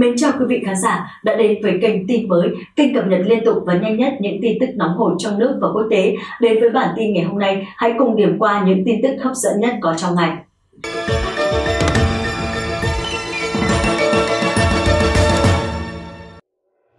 Mình chào quý vị khán giả đã đến với kênh tin mới, kênh cập nhật liên tục và nhanh nhất những tin tức nóng hổi trong nước và quốc tế. Đến với bản tin ngày hôm nay, hãy cùng điểm qua những tin tức hấp dẫn nhất có trong ngày.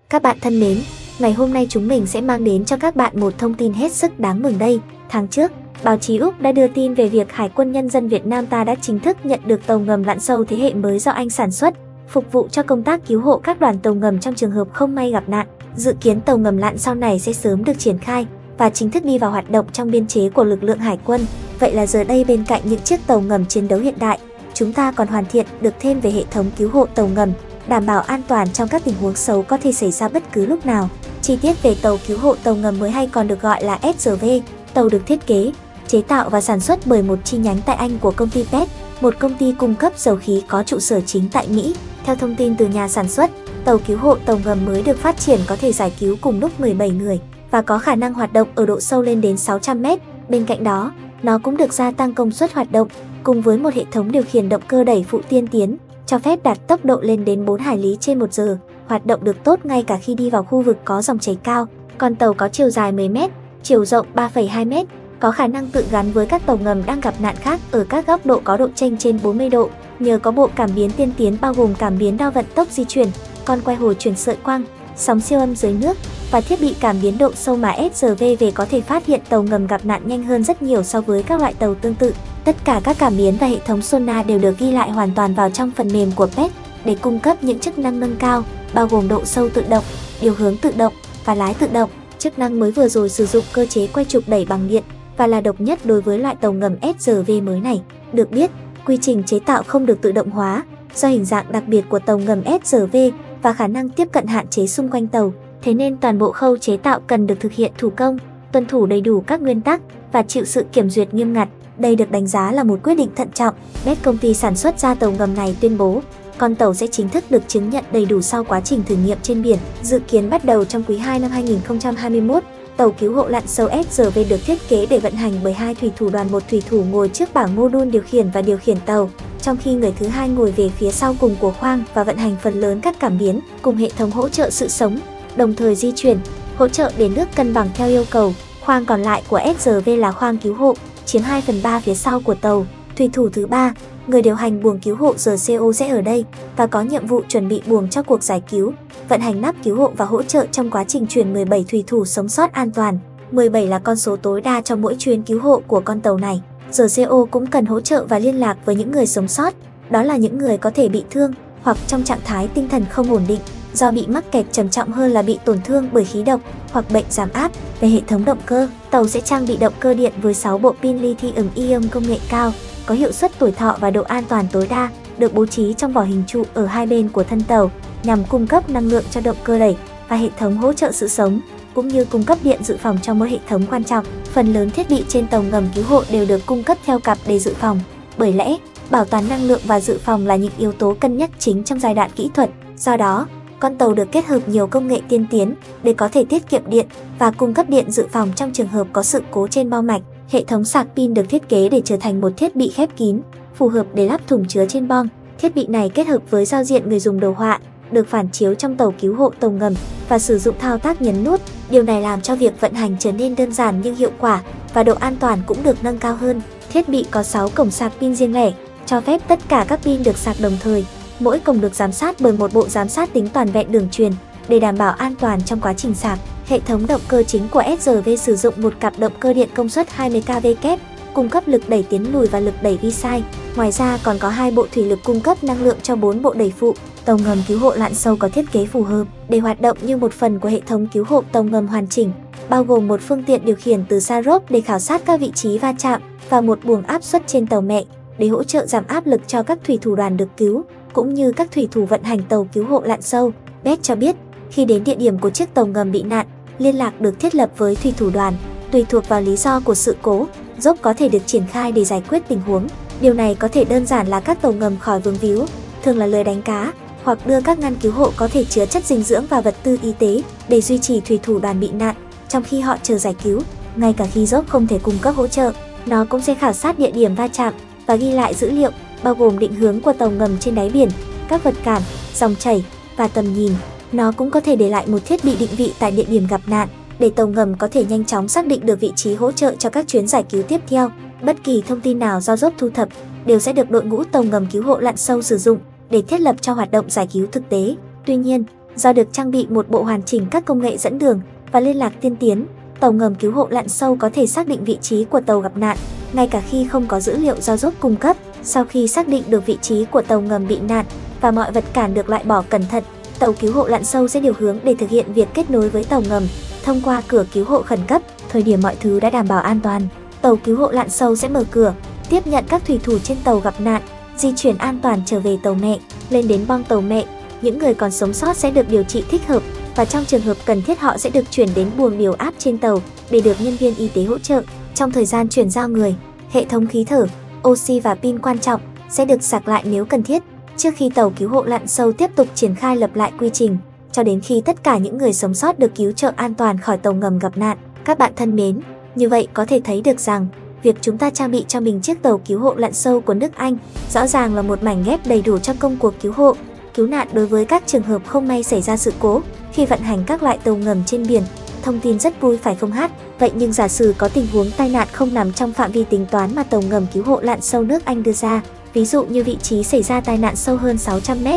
Các bạn thân mến, ngày hôm nay chúng mình sẽ mang đến cho các bạn một thông tin hết sức đáng mừng đây. Tháng trước, báo chí Úc đã đưa tin về việc Hải quân Nhân dân Việt Nam ta đã chính thức nhận được tàu ngầm lặn sâu thế hệ mới do Anh sản xuất, phục vụ cho công tác cứu hộ các đoàn tàu ngầm trong trường hợp không may gặp nạn. Dự kiến tàu ngầm lặn sau này sẽ sớm được triển khai và chính thức đi vào hoạt động trong biên chế của lực lượng hải quân. Vậy là giờ đây, bên cạnh những chiếc tàu ngầm chiến đấu hiện đại, chúng ta còn hoàn thiện được thêm về hệ thống cứu hộ tàu ngầm, đảm bảo an toàn trong các tình huống xấu có thể xảy ra bất cứ lúc nào. Chi tiết về tàu cứu hộ tàu ngầm mới, hay còn được gọi là SGV, tàu được thiết kế, chế tạo và sản xuất bởi một chi nhánh tại Anh của công ty PET, một công ty cung cấp dầu khí có trụ sở chính tại Mỹ. Theo thông tin từ nhà sản xuất, tàu cứu hộ tàu ngầm mới được phát triển có thể giải cứu cùng lúc 17 người và có khả năng hoạt động ở độ sâu lên đến 600 m. Bên cạnh đó, nó cũng được gia tăng công suất hoạt động cùng với một hệ thống điều khiển động cơ đẩy phụ tiên tiến, cho phép đạt tốc độ lên đến 4 hải lý trên 1 giờ, hoạt động được tốt ngay cả khi đi vào khu vực có dòng chảy cao. Con tàu có chiều dài 10 m, chiều rộng 3,2 m, có khả năng tự gắn với các tàu ngầm đang gặp nạn khác ở các góc độ có độ chênh trên 40 độ. Nhờ có bộ cảm biến tiên tiến bao gồm cảm biến đo vận tốc di chuyển, con quay hồ chuyển sợi quang, sóng siêu âm dưới nước và thiết bị cảm biến độ sâu mà SGV về có thể phát hiện tàu ngầm gặp nạn nhanh hơn rất nhiều so với các loại tàu tương tự. Tất cả các cảm biến và hệ thống sonar đều được ghi lại hoàn toàn vào trong phần mềm của PET để cung cấp những chức năng nâng cao, bao gồm độ sâu tự động, điều hướng tự động và lái tự động. Chức năng mới vừa rồi sử dụng cơ chế quay trục đẩy bằng điện và là độc nhất đối với loại tàu ngầm SGV mới này. Được biết, quy trình chế tạo không được tự động hóa do hình dạng đặc biệt của tàu ngầm SGV và khả năng tiếp cận hạn chế xung quanh tàu. Thế nên toàn bộ khâu chế tạo cần được thực hiện thủ công, tuân thủ đầy đủ các nguyên tắc và chịu sự kiểm duyệt nghiêm ngặt. Đây được đánh giá là một quyết định thận trọng. PET, công ty sản xuất ra tàu ngầm này, tuyên bố con tàu sẽ chính thức được chứng nhận đầy đủ sau quá trình thử nghiệm trên biển. Dự kiến bắt đầu trong quý 2 năm 2021, tàu cứu hộ lặn sâu SGV được thiết kế để vận hành bởi 2 thủy thủ đoàn, một thủy thủ ngồi trước bảng mô đun điều khiển và điều khiển tàu, trong khi người thứ hai ngồi về phía sau cùng của khoang và vận hành phần lớn các cảm biến cùng hệ thống hỗ trợ sự sống, đồng thời di chuyển, hỗ trợ để nước cân bằng theo yêu cầu. Khoang còn lại của SGV là khoang cứu hộ, chiếm 2/3 phía sau của tàu. Thủy thủ thứ ba, người điều hành buồng cứu hộ RCO, sẽ ở đây và có nhiệm vụ chuẩn bị buồng cho cuộc giải cứu, vận hành nắp cứu hộ và hỗ trợ trong quá trình chuyển 17 thủy thủ sống sót an toàn. 17 là con số tối đa cho mỗi chuyến cứu hộ của con tàu này. RCO cũng cần hỗ trợ và liên lạc với những người sống sót, đó là những người có thể bị thương hoặc trong trạng thái tinh thần không ổn định do bị mắc kẹt trầm trọng hơn là bị tổn thương bởi khí độc hoặc bệnh giảm áp. Về hệ thống động cơ, tàu sẽ trang bị động cơ điện với 6 bộ pin lithium-ion công nghệ cao, có hiệu suất, tuổi thọ và độ an toàn tối đa, được bố trí trong vỏ hình trụ ở hai bên của thân tàu nhằm cung cấp năng lượng cho động cơ đẩy và hệ thống hỗ trợ sự sống, cũng như cung cấp điện dự phòng cho mỗi hệ thống quan trọng. Phần lớn thiết bị trên tàu ngầm cứu hộ đều được cung cấp theo cặp để dự phòng. Bởi lẽ, bảo toàn năng lượng và dự phòng là những yếu tố cân nhắc chính trong giai đoạn kỹ thuật. Do đó, con tàu được kết hợp nhiều công nghệ tiên tiến để có thể tiết kiệm điện và cung cấp điện dự phòng trong trường hợp có sự cố trên bo mạch. Hệ thống sạc pin được thiết kế để trở thành một thiết bị khép kín, phù hợp để lắp thùng chứa trên bong. Thiết bị này kết hợp với giao diện người dùng đồ họa, được phản chiếu trong tàu cứu hộ tàu ngầm và sử dụng thao tác nhấn nút. Điều này làm cho việc vận hành trở nên đơn giản nhưng hiệu quả và độ an toàn cũng được nâng cao hơn. Thiết bị có 6 cổng sạc pin riêng lẻ, cho phép tất cả các pin được sạc đồng thời. Mỗi cổng được giám sát bởi một bộ giám sát tính toàn vẹn đường truyền để đảm bảo an toàn trong quá trình sạc. Hệ thống động cơ chính của SGV sử dụng một cặp động cơ điện công suất 20 kW, cung cấp lực đẩy tiến lùi và lực đẩy vi sai. Ngoài ra còn có 2 bộ thủy lực cung cấp năng lượng cho 4 bộ đẩy phụ. Tàu ngầm cứu hộ lặn sâu có thiết kế phù hợp để hoạt động như một phần của hệ thống cứu hộ tàu ngầm hoàn chỉnh, bao gồm một phương tiện điều khiển từ xa rốp để khảo sát các vị trí va chạm và một buồng áp suất trên tàu mẹ để hỗ trợ giảm áp lực cho các thủy thủ đoàn được cứu, cũng như các thủy thủ vận hành tàu cứu hộ lặn sâu. PET cho biết, khi đến địa điểm của chiếc tàu ngầm bị nạn, liên lạc được thiết lập với thủy thủ đoàn. Tùy thuộc vào lý do của sự cố, dốc có thể được triển khai để giải quyết tình huống. Điều này có thể đơn giản là các tàu ngầm khỏi vướng víu, thường là lưới đánh cá, hoặc đưa các ngăn cứu hộ có thể chứa chất dinh dưỡng và vật tư y tế để duy trì thủy thủ đoàn bị nạn trong khi họ chờ giải cứu. Ngay cả khi dốc không thể cung cấp hỗ trợ, nó cũng sẽ khảo sát địa điểm va chạm và ghi lại dữ liệu, bao gồm định hướng của tàu ngầm trên đáy biển, các vật cản, dòng chảy và tầm nhìn. Nó cũng có thể để lại một thiết bị định vị tại địa điểm gặp nạn, để tàu ngầm có thể nhanh chóng xác định được vị trí hỗ trợ cho các chuyến giải cứu tiếp theo. Bất kỳ thông tin nào do dốc thu thập đều sẽ được đội ngũ tàu ngầm cứu hộ lặn sâu sử dụng để thiết lập cho hoạt động giải cứu thực tế. Tuy nhiên, do được trang bị một bộ hoàn chỉnh các công nghệ dẫn đường và liên lạc tiên tiến, tàu ngầm cứu hộ lặn sâu có thể xác định vị trí của tàu gặp nạn, ngay cả khi không có dữ liệu do dốc cung cấp. Sau khi xác định được vị trí của tàu ngầm bị nạn và mọi vật cản được loại bỏ cẩn thận, tàu cứu hộ lặn sâu sẽ điều hướng để thực hiện việc kết nối với tàu ngầm thông qua cửa cứu hộ khẩn cấp. Thời điểm mọi thứ đã đảm bảo an toàn, tàu cứu hộ lặn sâu sẽ mở cửa, tiếp nhận các thủy thủ trên tàu gặp nạn, di chuyển an toàn trở về tàu mẹ. Lên đến boong tàu mẹ, những người còn sống sót sẽ được điều trị thích hợp và trong trường hợp cần thiết họ sẽ được chuyển đến buồng điều áp trên tàu để được nhân viên y tế hỗ trợ. Trong thời gian chuyển giao người, hệ thống khí thở, oxy và pin quan trọng sẽ được sạc lại nếu cần thiết, trước khi tàu cứu hộ lặn sâu tiếp tục triển khai lặp lại quy trình, cho đến khi tất cả những người sống sót được cứu trợ an toàn khỏi tàu ngầm gặp nạn. Các bạn thân mến, như vậy có thể thấy được rằng, việc chúng ta trang bị cho mình chiếc tàu cứu hộ lặn sâu của nước Anh rõ ràng là một mảnh ghép đầy đủ cho công cuộc cứu hộ, cứu nạn đối với các trường hợp không may xảy ra sự cố khi vận hành các loại tàu ngầm trên biển. Thông tin rất vui phải không hát? Vậy nhưng giả sử có tình huống tai nạn không nằm trong phạm vi tính toán mà tàu ngầm cứu hộ lặn sâu nước Anh đưa ra, ví dụ như vị trí xảy ra tai nạn sâu hơn 600 m,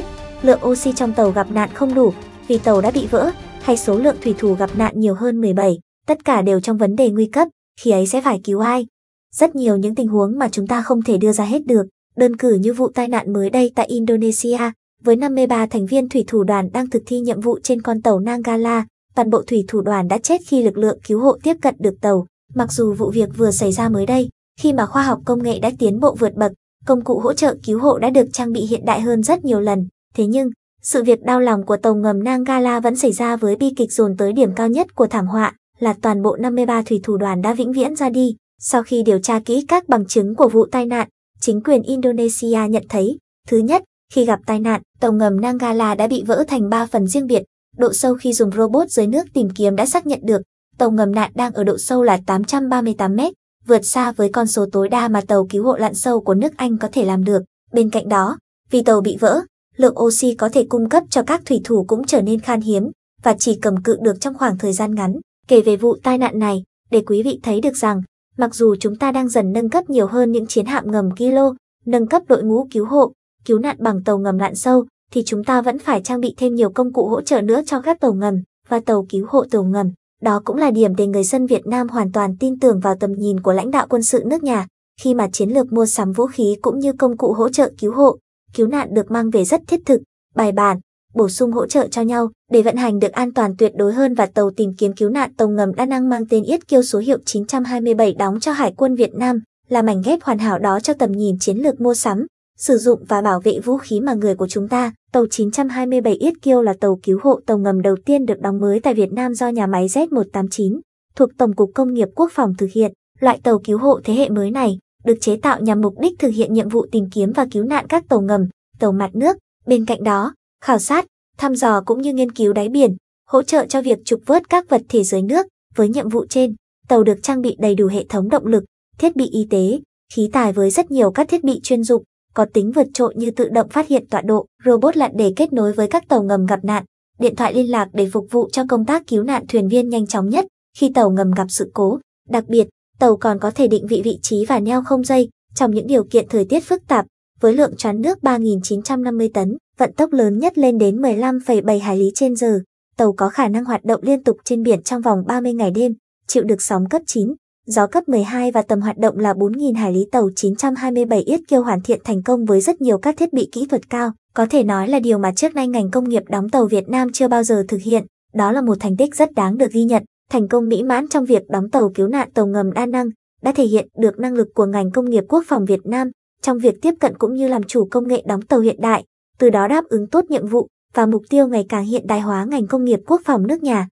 lượng oxy trong tàu gặp nạn không đủ vì tàu đã bị vỡ, hay số lượng thủy thủ gặp nạn nhiều hơn 17, tất cả đều trong vấn đề nguy cấp, khi ấy sẽ phải cứu ai? Rất nhiều những tình huống mà chúng ta không thể đưa ra hết được, đơn cử như vụ tai nạn mới đây tại Indonesia, với 53 thành viên thủy thủ đoàn đang thực thi nhiệm vụ trên con tàu Nanggala, toàn bộ thủy thủ đoàn đã chết khi lực lượng cứu hộ tiếp cận được tàu. Mặc dù vụ việc vừa xảy ra mới đây, khi mà khoa học công nghệ đã tiến bộ vượt bậc, công cụ hỗ trợ cứu hộ đã được trang bị hiện đại hơn rất nhiều lần, thế nhưng, sự việc đau lòng của tàu ngầm Nanggala vẫn xảy ra với bi kịch dồn tới điểm cao nhất của thảm họa là toàn bộ 53 thủy thủ đoàn đã vĩnh viễn ra đi. Sau khi điều tra kỹ các bằng chứng của vụ tai nạn, chính quyền Indonesia nhận thấy, thứ nhất, khi gặp tai nạn, tàu ngầm Nanggala đã bị vỡ thành 3 phần riêng biệt. Độ sâu khi dùng robot dưới nước tìm kiếm đã xác nhận được, tàu ngầm nạn đang ở độ sâu là 838 m, vượt xa với con số tối đa mà tàu cứu hộ lặn sâu của nước Anh có thể làm được. Bên cạnh đó, vì tàu bị vỡ, lượng oxy có thể cung cấp cho các thủy thủ cũng trở nên khan hiếm và chỉ cầm cự được trong khoảng thời gian ngắn. Kể về vụ tai nạn này, để quý vị thấy được rằng, mặc dù chúng ta đang dần nâng cấp nhiều hơn những chiến hạm ngầm Kilo, nâng cấp đội ngũ cứu hộ, cứu nạn bằng tàu ngầm lặn sâu, thì chúng ta vẫn phải trang bị thêm nhiều công cụ hỗ trợ nữa cho các tàu ngầm và tàu cứu hộ tàu ngầm. Đó cũng là điểm để người dân Việt Nam hoàn toàn tin tưởng vào tầm nhìn của lãnh đạo quân sự nước nhà, khi mà chiến lược mua sắm vũ khí cũng như công cụ hỗ trợ cứu hộ, cứu nạn được mang về rất thiết thực, bài bản, bổ sung hỗ trợ cho nhau để vận hành được an toàn tuyệt đối hơn. Và tàu tìm kiếm cứu nạn tàu ngầm đa năng mang tên Yết Kiêu số hiệu 927 đóng cho Hải quân Việt Nam là mảnh ghép hoàn hảo đó cho tầm nhìn chiến lược mua sắm, sử dụng và bảo vệ vũ khí mà người của chúng ta. Tàu 927 Yết Kiêu là tàu cứu hộ tàu ngầm đầu tiên được đóng mới tại Việt Nam do nhà máy Z189 thuộc Tổng cục Công nghiệp Quốc phòng thực hiện. Loại tàu cứu hộ thế hệ mới này được chế tạo nhằm mục đích thực hiện nhiệm vụ tìm kiếm và cứu nạn các tàu ngầm, tàu mặt nước. Bên cạnh đó, khảo sát, thăm dò cũng như nghiên cứu đáy biển, hỗ trợ cho việc trục vớt các vật thể dưới nước. Với nhiệm vụ trên, tàu được trang bị đầy đủ hệ thống động lực, thiết bị y tế, khí tài với rất nhiều các thiết bị chuyên dụng, có tính vượt trội như tự động phát hiện tọa độ, robot lặn để kết nối với các tàu ngầm gặp nạn, điện thoại liên lạc để phục vụ cho công tác cứu nạn thuyền viên nhanh chóng nhất khi tàu ngầm gặp sự cố. Đặc biệt, tàu còn có thể định vị vị trí và neo không dây trong những điều kiện thời tiết phức tạp. Với lượng choán nước 3.950 tấn, vận tốc lớn nhất lên đến 15,7 hải lý trên giờ, tàu có khả năng hoạt động liên tục trên biển trong vòng 30 ngày đêm, chịu được sóng cấp 9, gió cấp 12 và tầm hoạt động là 4.000 hải lý. Tàu 927 Yết Kiêu hoàn thiện thành công với rất nhiều các thiết bị kỹ thuật cao, có thể nói là điều mà trước nay ngành công nghiệp đóng tàu Việt Nam chưa bao giờ thực hiện. Đó là một thành tích rất đáng được ghi nhận. Thành công mỹ mãn trong việc đóng tàu cứu nạn tàu ngầm đa năng đã thể hiện được năng lực của ngành công nghiệp quốc phòng Việt Nam trong việc tiếp cận cũng như làm chủ công nghệ đóng tàu hiện đại, từ đó đáp ứng tốt nhiệm vụ và mục tiêu ngày càng hiện đại hóa ngành công nghiệp quốc phòng nước nhà.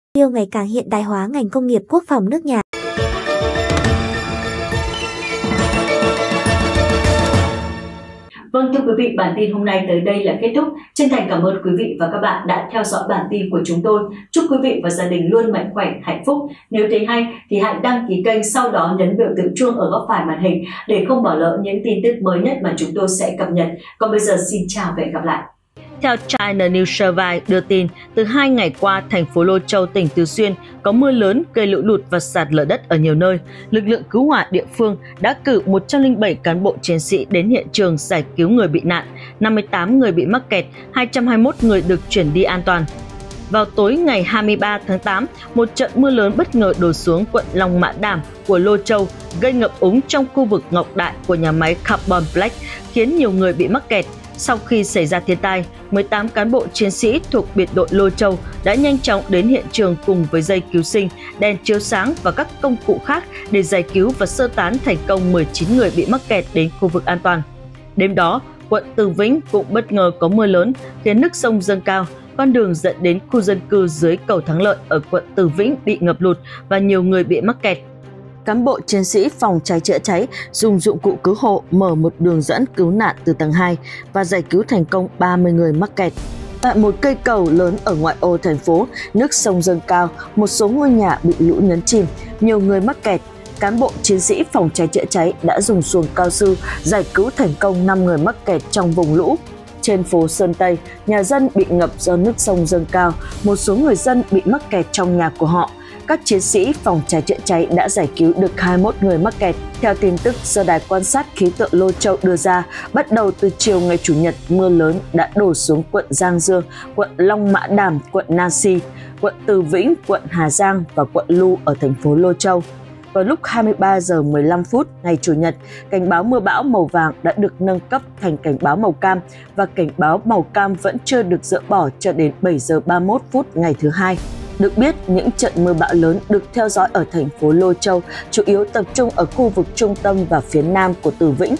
Vâng, thưa quý vị, bản tin hôm nay tới đây là kết thúc. Chân thành cảm ơn quý vị và các bạn đã theo dõi bản tin của chúng tôi. Chúc quý vị và gia đình luôn mạnh khỏe, hạnh phúc. Nếu thấy hay thì hãy đăng ký kênh, sau đó nhấn biểu tượng chuông ở góc phải màn hình để không bỏ lỡ những tin tức mới nhất mà chúng tôi sẽ cập nhật. Còn bây giờ xin chào và hẹn gặp lại. Theo China News Survey đưa tin, từ 2 ngày qua, thành phố Lô Châu, tỉnh Tứ Xuyên có mưa lớn gây lũ lụt và sạt lở đất ở nhiều nơi. Lực lượng cứu hỏa địa phương đã cử 107 cán bộ chiến sĩ đến hiện trường giải cứu người bị nạn, 58 người bị mắc kẹt, 221 người được chuyển đi an toàn. Vào tối ngày 23 tháng 8, một trận mưa lớn bất ngờ đổ xuống quận Long Mã Đàm của Lô Châu, gây ngập úng trong khu vực Ngọc Đại của nhà máy Carbon Black, khiến nhiều người bị mắc kẹt. Sau khi xảy ra thiên tai, 18 cán bộ chiến sĩ thuộc biệt đội Lô Châu đã nhanh chóng đến hiện trường cùng với dây cứu sinh, đèn chiếu sáng và các công cụ khác để giải cứu và sơ tán thành công 19 người bị mắc kẹt đến khu vực an toàn. Đêm đó, quận Từ Vĩnh cũng bất ngờ có mưa lớn khiến nước sông dâng cao. Con đường dẫn đến khu dân cư dưới cầu Thắng Lợi ở quận Từ Vĩnh bị ngập lụt và nhiều người bị mắc kẹt. Cán bộ chiến sĩ phòng cháy chữa cháy dùng dụng cụ cứu hộ mở một đường dẫn cứu nạn từ tầng 2 và giải cứu thành công 30 người mắc kẹt. Tại một cây cầu lớn ở ngoại ô thành phố, nước sông dâng cao, một số ngôi nhà bị lũ nhấn chìm, nhiều người mắc kẹt. Cán bộ chiến sĩ phòng cháy chữa cháy đã dùng xuồng cao su giải cứu thành công 5 người mắc kẹt trong vùng lũ. Trên phố Sơn Tây, nhà dân bị ngập do nước sông dâng cao, một số người dân bị mắc kẹt trong nhà của họ. Các chiến sĩ phòng cháy chữa cháy đã giải cứu được 21 người mắc kẹt. Theo tin tức do Đài quan sát khí tượng Lô Châu đưa ra, bắt đầu từ chiều ngày Chủ nhật, mưa lớn đã đổ xuống quận Giang Dương, quận Long Mã Đàm, quận Nam Si, quận Từ Vĩnh, quận Hà Giang và quận Lu ở thành phố Lô Châu. Vào lúc 23 giờ 15 phút ngày Chủ nhật, cảnh báo mưa bão màu vàng đã được nâng cấp thành cảnh báo màu cam và cảnh báo màu cam vẫn chưa được dỡ bỏ cho đến 7 giờ 31 phút ngày thứ Hai. Được biết, những trận mưa bão lớn được theo dõi ở thành phố Lô Châu chủ yếu tập trung ở khu vực trung tâm và phía nam của Từ Vĩnh,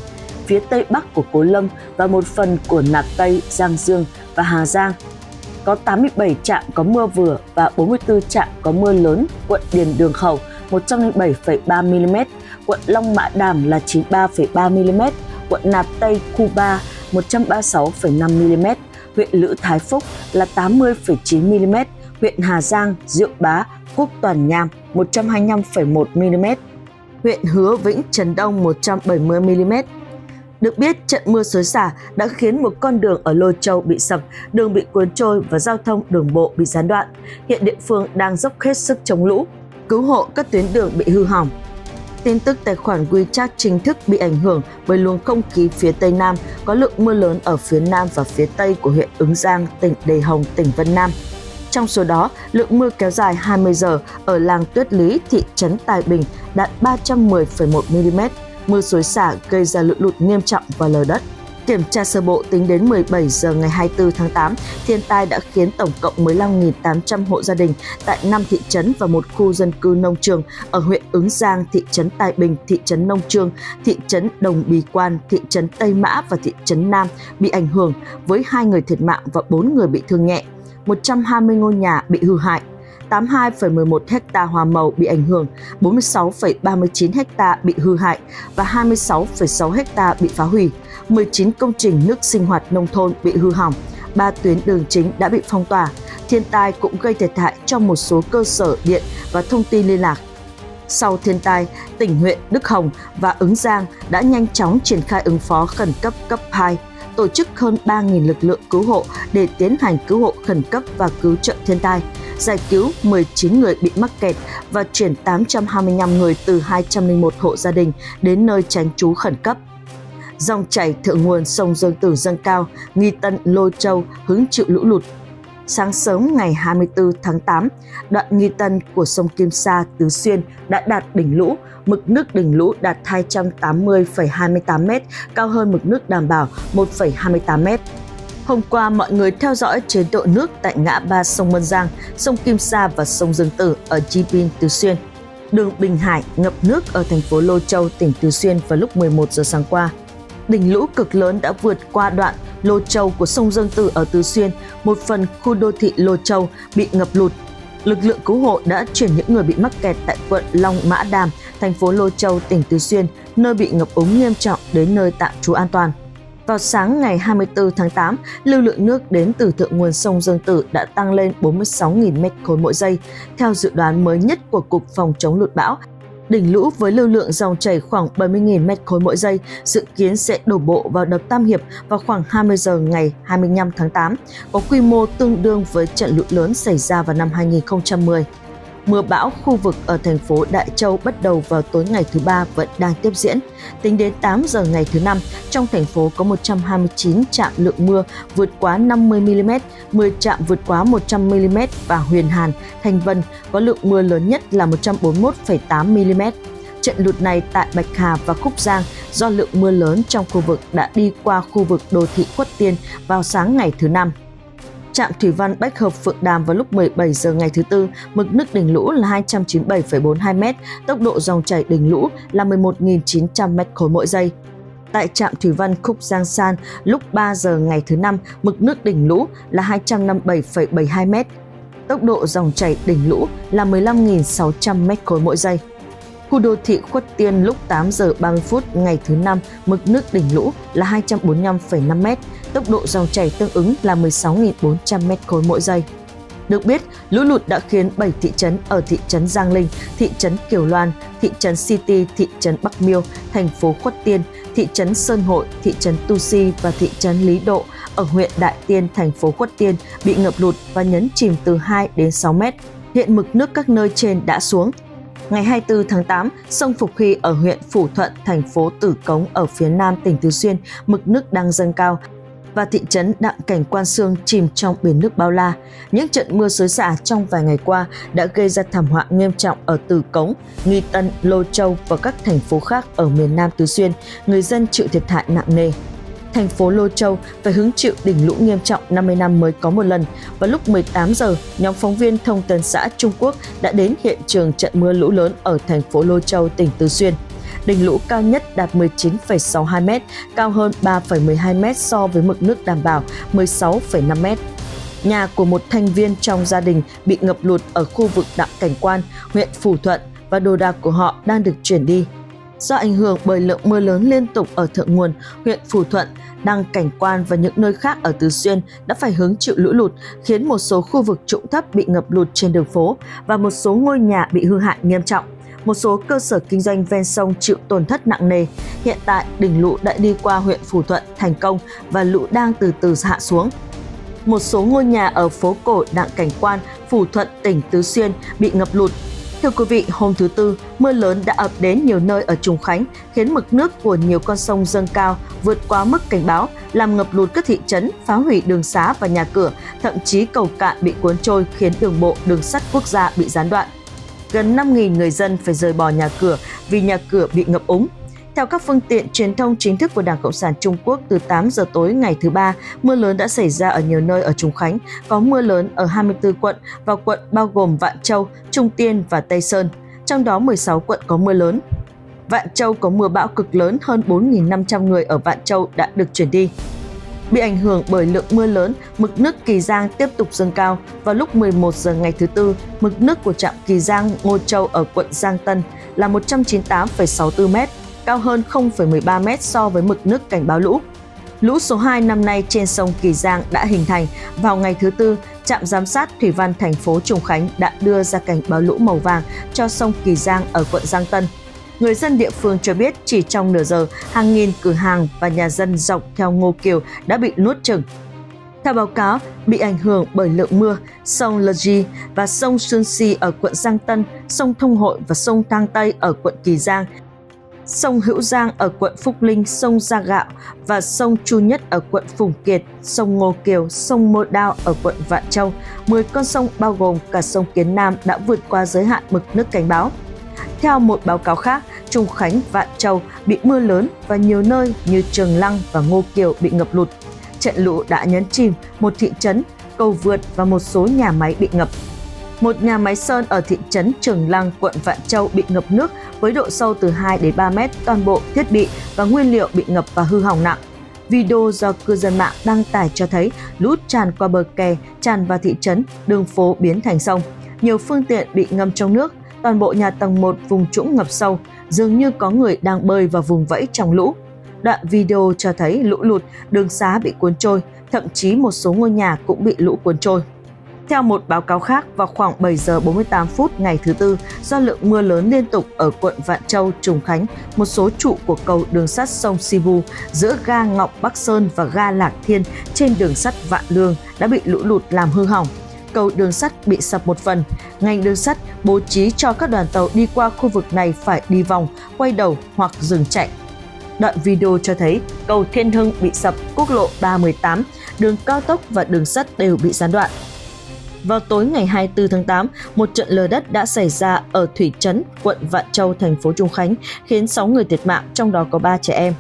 phía tây bắc của Cố Lâm và một phần của Nạc Tây, Giang Dương và Hà Giang. Có 87 trạm có mưa vừa và 44 trạm có mưa lớn. Quận Điền Đường Khẩu 107,3mm, quận Long Mã Đàm là 93,3mm, quận Nạp Tây, khu 3 136,5mm, huyện Lữ Thái Phúc là 80,9mm, huyện Hà Giang, Diệu Bá, Quốc Toàn Nham 125,1mm, huyện Hứa Vĩnh, Trần Đông 170mm. Được biết, trận mưa xối xả đã khiến một con đường ở Lô Châu bị sập, đường bị cuốn trôi và giao thông đường bộ bị gián đoạn. Hiện địa phương đang dốc hết sức chống lũ, cứu hộ các tuyến đường bị hư hỏng. Tin tức tài khoản WeChat chính thức bị ảnh hưởng bởi luồng không khí phía Tây Nam, có lượng mưa lớn ở phía Nam và phía Tây của huyện Ứng Giang, tỉnh Đề Hồng, tỉnh Vân Nam. Trong số đó, lượng mưa kéo dài 20 giờ ở làng Tuyết Lý, thị trấn Tài Bình đạt 310,1mm. Mưa xối xả gây ra lũ lụt nghiêm trọng và lở đất. Kiểm tra sơ bộ tính đến 17 giờ ngày 24 tháng 8, thiên tai đã khiến tổng cộng 15.800 hộ gia đình tại 5 thị trấn và một khu dân cư nông trường ở huyện Ứng Giang, thị trấn Tài Bình, thị trấn Nông Trường, thị trấn Đồng Bì Quan, thị trấn Tây Mã và thị trấn Nam bị ảnh hưởng, với 2 người thiệt mạng và 4 người bị thương nhẹ, 120 ngôi nhà bị hư hại. 82,11 ha hoa màu bị ảnh hưởng, 46,39 ha bị hư hại và 26,6 ha bị phá hủy. 19 công trình nước sinh hoạt nông thôn bị hư hỏng, 3 tuyến đường chính đã bị phong tỏa. Thiên tai cũng gây thiệt hại cho một số cơ sở điện và thông tin liên lạc. Sau thiên tai, tỉnh huyện Đức Hồng và Ứng Giang đã nhanh chóng triển khai ứng phó khẩn cấp cấp 2, tổ chức hơn 3.000 lực lượng cứu hộ để tiến hành cứu hộ khẩn cấp và cứu trợ thiên tai, giải cứu 19 người bị mắc kẹt và chuyển 825 người từ 201 hộ gia đình đến nơi tránh trú khẩn cấp. Dòng chảy thượng nguồn sông Dương Tử dâng cao, Nghi Tân, Lô Châu hứng chịu lũ lụt. Sáng sớm ngày 24 tháng 8, đoạn Nghi Tân của sông Kim Sa, Tứ Xuyên đã đạt đỉnh lũ, mực nước đỉnh lũ đạt 280,28m, cao hơn mực nước đảm bảo 1,28m. Hôm qua, mọi người theo dõi chế độ nước tại ngã ba sông Mân Giang, sông Kim Sa và sông Dương Tử ở Jipin, Tứ Xuyên. Đường Bình Hải ngập nước ở thành phố Lô Châu, tỉnh Tứ Xuyên vào lúc 11 giờ sáng qua. Đỉnh lũ cực lớn đã vượt qua đoạn Lô Châu của sông Dương Tử ở Tứ Xuyên, một phần khu đô thị Lô Châu bị ngập lụt. Lực lượng cứu hộ đã chuyển những người bị mắc kẹt tại quận Long Mã Đàm, thành phố Lô Châu, tỉnh Tứ Xuyên, nơi bị ngập úng nghiêm trọng đến nơi tạm trú an toàn. Vào sáng ngày 24 tháng 8, lưu lượng nước đến từ thượng nguồn sông Dương Tử đã tăng lên 46.000 m3 mỗi giây. Theo dự đoán mới nhất của Cục Phòng chống lụt bão, Đỉnh lũ với lưu lượng dòng chảy khoảng 70.000 mét khối mỗi giây dự kiến sẽ đổ bộ vào đập Tam Hiệp vào khoảng 20 giờ ngày 25 tháng 8, có quy mô tương đương với trận lũ lớn xảy ra vào năm 2010. Mưa bão khu vực ở thành phố Đại Châu bắt đầu vào tối ngày thứ Ba vẫn đang tiếp diễn. Tính đến 8 giờ ngày thứ Năm, trong thành phố có 129 trạm lượng mưa vượt quá 50mm, 10 trạm vượt quá 100mm và Huyền Hàn, Thành Vân có lượng mưa lớn nhất là 141,8mm. Trận lụt này tại Bạch Hà và Cúc Giang do lượng mưa lớn trong khu vực đã đi qua khu vực đô thị Quất Tiên vào sáng ngày thứ Năm. Trạm thủy văn Bách Hợp Phượng Đàm vào lúc 17 giờ ngày thứ Tư, mực nước đỉnh lũ là 297,42 m, tốc độ dòng chảy đỉnh lũ là 11.900 m khối mỗi giây. Tại trạm thủy văn Cúc Giang San, lúc 3 giờ ngày thứ Năm, mực nước đỉnh lũ là 257,72 m, tốc độ dòng chảy đỉnh lũ là 15.600 m khối mỗi giây. Khu đô thị Khuất Tiên lúc 8 giờ 30 phút ngày thứ Năm, mực nước đỉnh lũ là 245,5 m, tốc độ dòng chảy tương ứng là 16.400 m khối mỗi giây. Được biết, lũ lụt đã khiến 7 thị trấn ở thị trấn Giang Linh, thị trấn Kiều Loan, thị trấn City, thị trấn Bắc Miêu, thành phố Khuất Tiên, thị trấn Sơn Hội, thị trấn Tu Si và thị trấn Lý Độ ở huyện Đại Tiên, thành phố Khuất Tiên bị ngập lụt và nhấn chìm từ 2 đến 6 m. Hiện mực nước các nơi trên đã xuống. Ngày 24 tháng 8, sông Phục Hy ở huyện Phủ Thuận, thành phố Tử Cống ở phía nam tỉnh Tứ Xuyên, mực nước đang dâng cao và thị trấn Đạm Cảnh Quan Xương chìm trong biển nước bao la. Những trận mưa xối xả trong vài ngày qua đã gây ra thảm họa nghiêm trọng ở Tử Cống, Nghi Tân, Lô Châu và các thành phố khác ở miền Nam Tứ Xuyên, người dân chịu thiệt hại nặng nề. Thành phố Lô Châu phải hứng chịu đỉnh lũ nghiêm trọng 50 năm mới có một lần. Vào lúc 18 giờ, nhóm phóng viên Thông tấn xã Trung Quốc đã đến hiện trường trận mưa lũ lớn ở thành phố Lô Châu, tỉnh Tứ Xuyên. Đỉnh lũ cao nhất đạt 19,62 m, cao hơn 3,12 m so với mực nước đảm bảo 16,5 m. Nhà của một thành viên trong gia đình bị ngập lụt ở khu vực Đạm Cảnh Quan, huyện Phủ Thuận và đồ đạc của họ đang được chuyển đi. Do ảnh hưởng bởi lượng mưa lớn liên tục ở thượng nguồn, huyện Phủ Thuận, Đăng Cảnh Quan và những nơi khác ở Tứ Xuyên đã phải hứng chịu lũ lụt, khiến một số khu vực trũng thấp bị ngập lụt trên đường phố và một số ngôi nhà bị hư hại nghiêm trọng. Một số cơ sở kinh doanh ven sông chịu tổn thất nặng nề. Hiện tại, đỉnh lũ đã đi qua huyện Phủ Thuận thành công và lũ đang từ từ hạ xuống. Một số ngôi nhà ở phố cổ Đặng Cảnh Quan, Phủ Thuận, tỉnh Tứ Xuyên bị ngập lụt. Thưa quý vị, hôm thứ Tư, mưa lớn đã ập đến nhiều nơi ở Trùng Khánh, khiến mực nước của nhiều con sông dâng cao, vượt quá mức cảnh báo, làm ngập lụt các thị trấn, phá hủy đường xá và nhà cửa, thậm chí cầu cạn bị cuốn trôi khiến đường bộ, đường sắt quốc gia bị gián đoạn. Gần 5.000 người dân phải rời bỏ nhà cửa vì nhà cửa bị ngập úng. Theo các phương tiện truyền thông chính thức của Đảng Cộng sản Trung Quốc, từ 8 giờ tối ngày thứ Ba, mưa lớn đã xảy ra ở nhiều nơi ở Trùng Khánh, có mưa lớn ở 24 quận và quận bao gồm Vạn Châu, Trung Tiên và Tây Sơn, trong đó 16 quận có mưa lớn. Vạn Châu có mưa bão cực lớn, hơn 4.500 người ở Vạn Châu đã được chuyển đi. Bị ảnh hưởng bởi lượng mưa lớn, mực nước Kỳ Giang tiếp tục dâng cao. Vào lúc 11 giờ ngày thứ Tư, mực nước của trạm Kỳ Giang Ngô Châu ở quận Giang Tân là 198,64 m, cao hơn 0,13 m so với mực nước cảnh báo lũ. Lũ số 2 năm nay trên sông Kỳ Giang đã hình thành. Vào ngày thứ Tư, trạm giám sát thủy văn thành phố Trùng Khánh đã đưa ra cảnh báo lũ màu vàng cho sông Kỳ Giang ở quận Giang Tân. Người dân địa phương cho biết chỉ trong nửa giờ, hàng nghìn cửa hàng và nhà dân dọc theo Ngô Kiều đã bị nuốt chửng. Theo báo cáo, bị ảnh hưởng bởi lượng mưa, sông Legi và sông Xuân Si ở quận Giang Tân, sông Thông Hội và sông Thang Tây ở quận Kỳ Giang, sông Hữu Giang ở quận Phúc Linh, sông Gia Gạo và sông Chu Nhất ở quận Phùng Kiệt, sông Ngô Kiều, sông Mô Đao ở quận Vạn Châu. 10 con sông bao gồm cả sông Kiến Nam đã vượt qua giới hạn mực nước cảnh báo. Theo một báo cáo khác, Trùng Khánh, Vạn Châu bị mưa lớn và nhiều nơi như Trường Lăng và Ngô Kiều bị ngập lụt. Trận lũ đã nhấn chìm một thị trấn, cầu vượt và một số nhà máy bị ngập. Một nhà máy sơn ở thị trấn Trường Lăng, quận Vạn Châu bị ngập nước với độ sâu từ 2 đến 3 mét, toàn bộ thiết bị và nguyên liệu bị ngập và hư hỏng nặng. Video do cư dân mạng đăng tải cho thấy lũ tràn qua bờ kè, tràn vào thị trấn, đường phố biến thành sông. Nhiều phương tiện bị ngâm trong nước, toàn bộ nhà tầng 1 vùng trũng ngập sâu, dường như có người đang bơi và vùng vẫy trong lũ. Đoạn video cho thấy lũ lụt, đường xá bị cuốn trôi, thậm chí một số ngôi nhà cũng bị lũ cuốn trôi. Theo một báo cáo khác, vào khoảng 7 giờ 48 phút ngày thứ Tư, do lượng mưa lớn liên tục ở quận Vạn Châu, Trùng Khánh, một số trụ của cầu đường sắt sông Sibu giữa ga Ngọc Bắc Sơn và ga Lạc Thiên trên đường sắt Vạn Lương đã bị lũ lụt làm hư hỏng. Cầu đường sắt bị sập một phần. Ngành đường sắt bố trí cho các đoàn tàu đi qua khu vực này phải đi vòng, quay đầu hoặc dừng chạy. Đoạn video cho thấy cầu Thiên Hưng bị sập, quốc lộ 38, đường cao tốc và đường sắt đều bị gián đoạn. Vào tối ngày 24 tháng 8, một trận lở đất đã xảy ra ở Thủy Trấn, quận Vạn Châu, thành phố Trung Khánh, khiến 6 người thiệt mạng, trong đó có 3 trẻ em.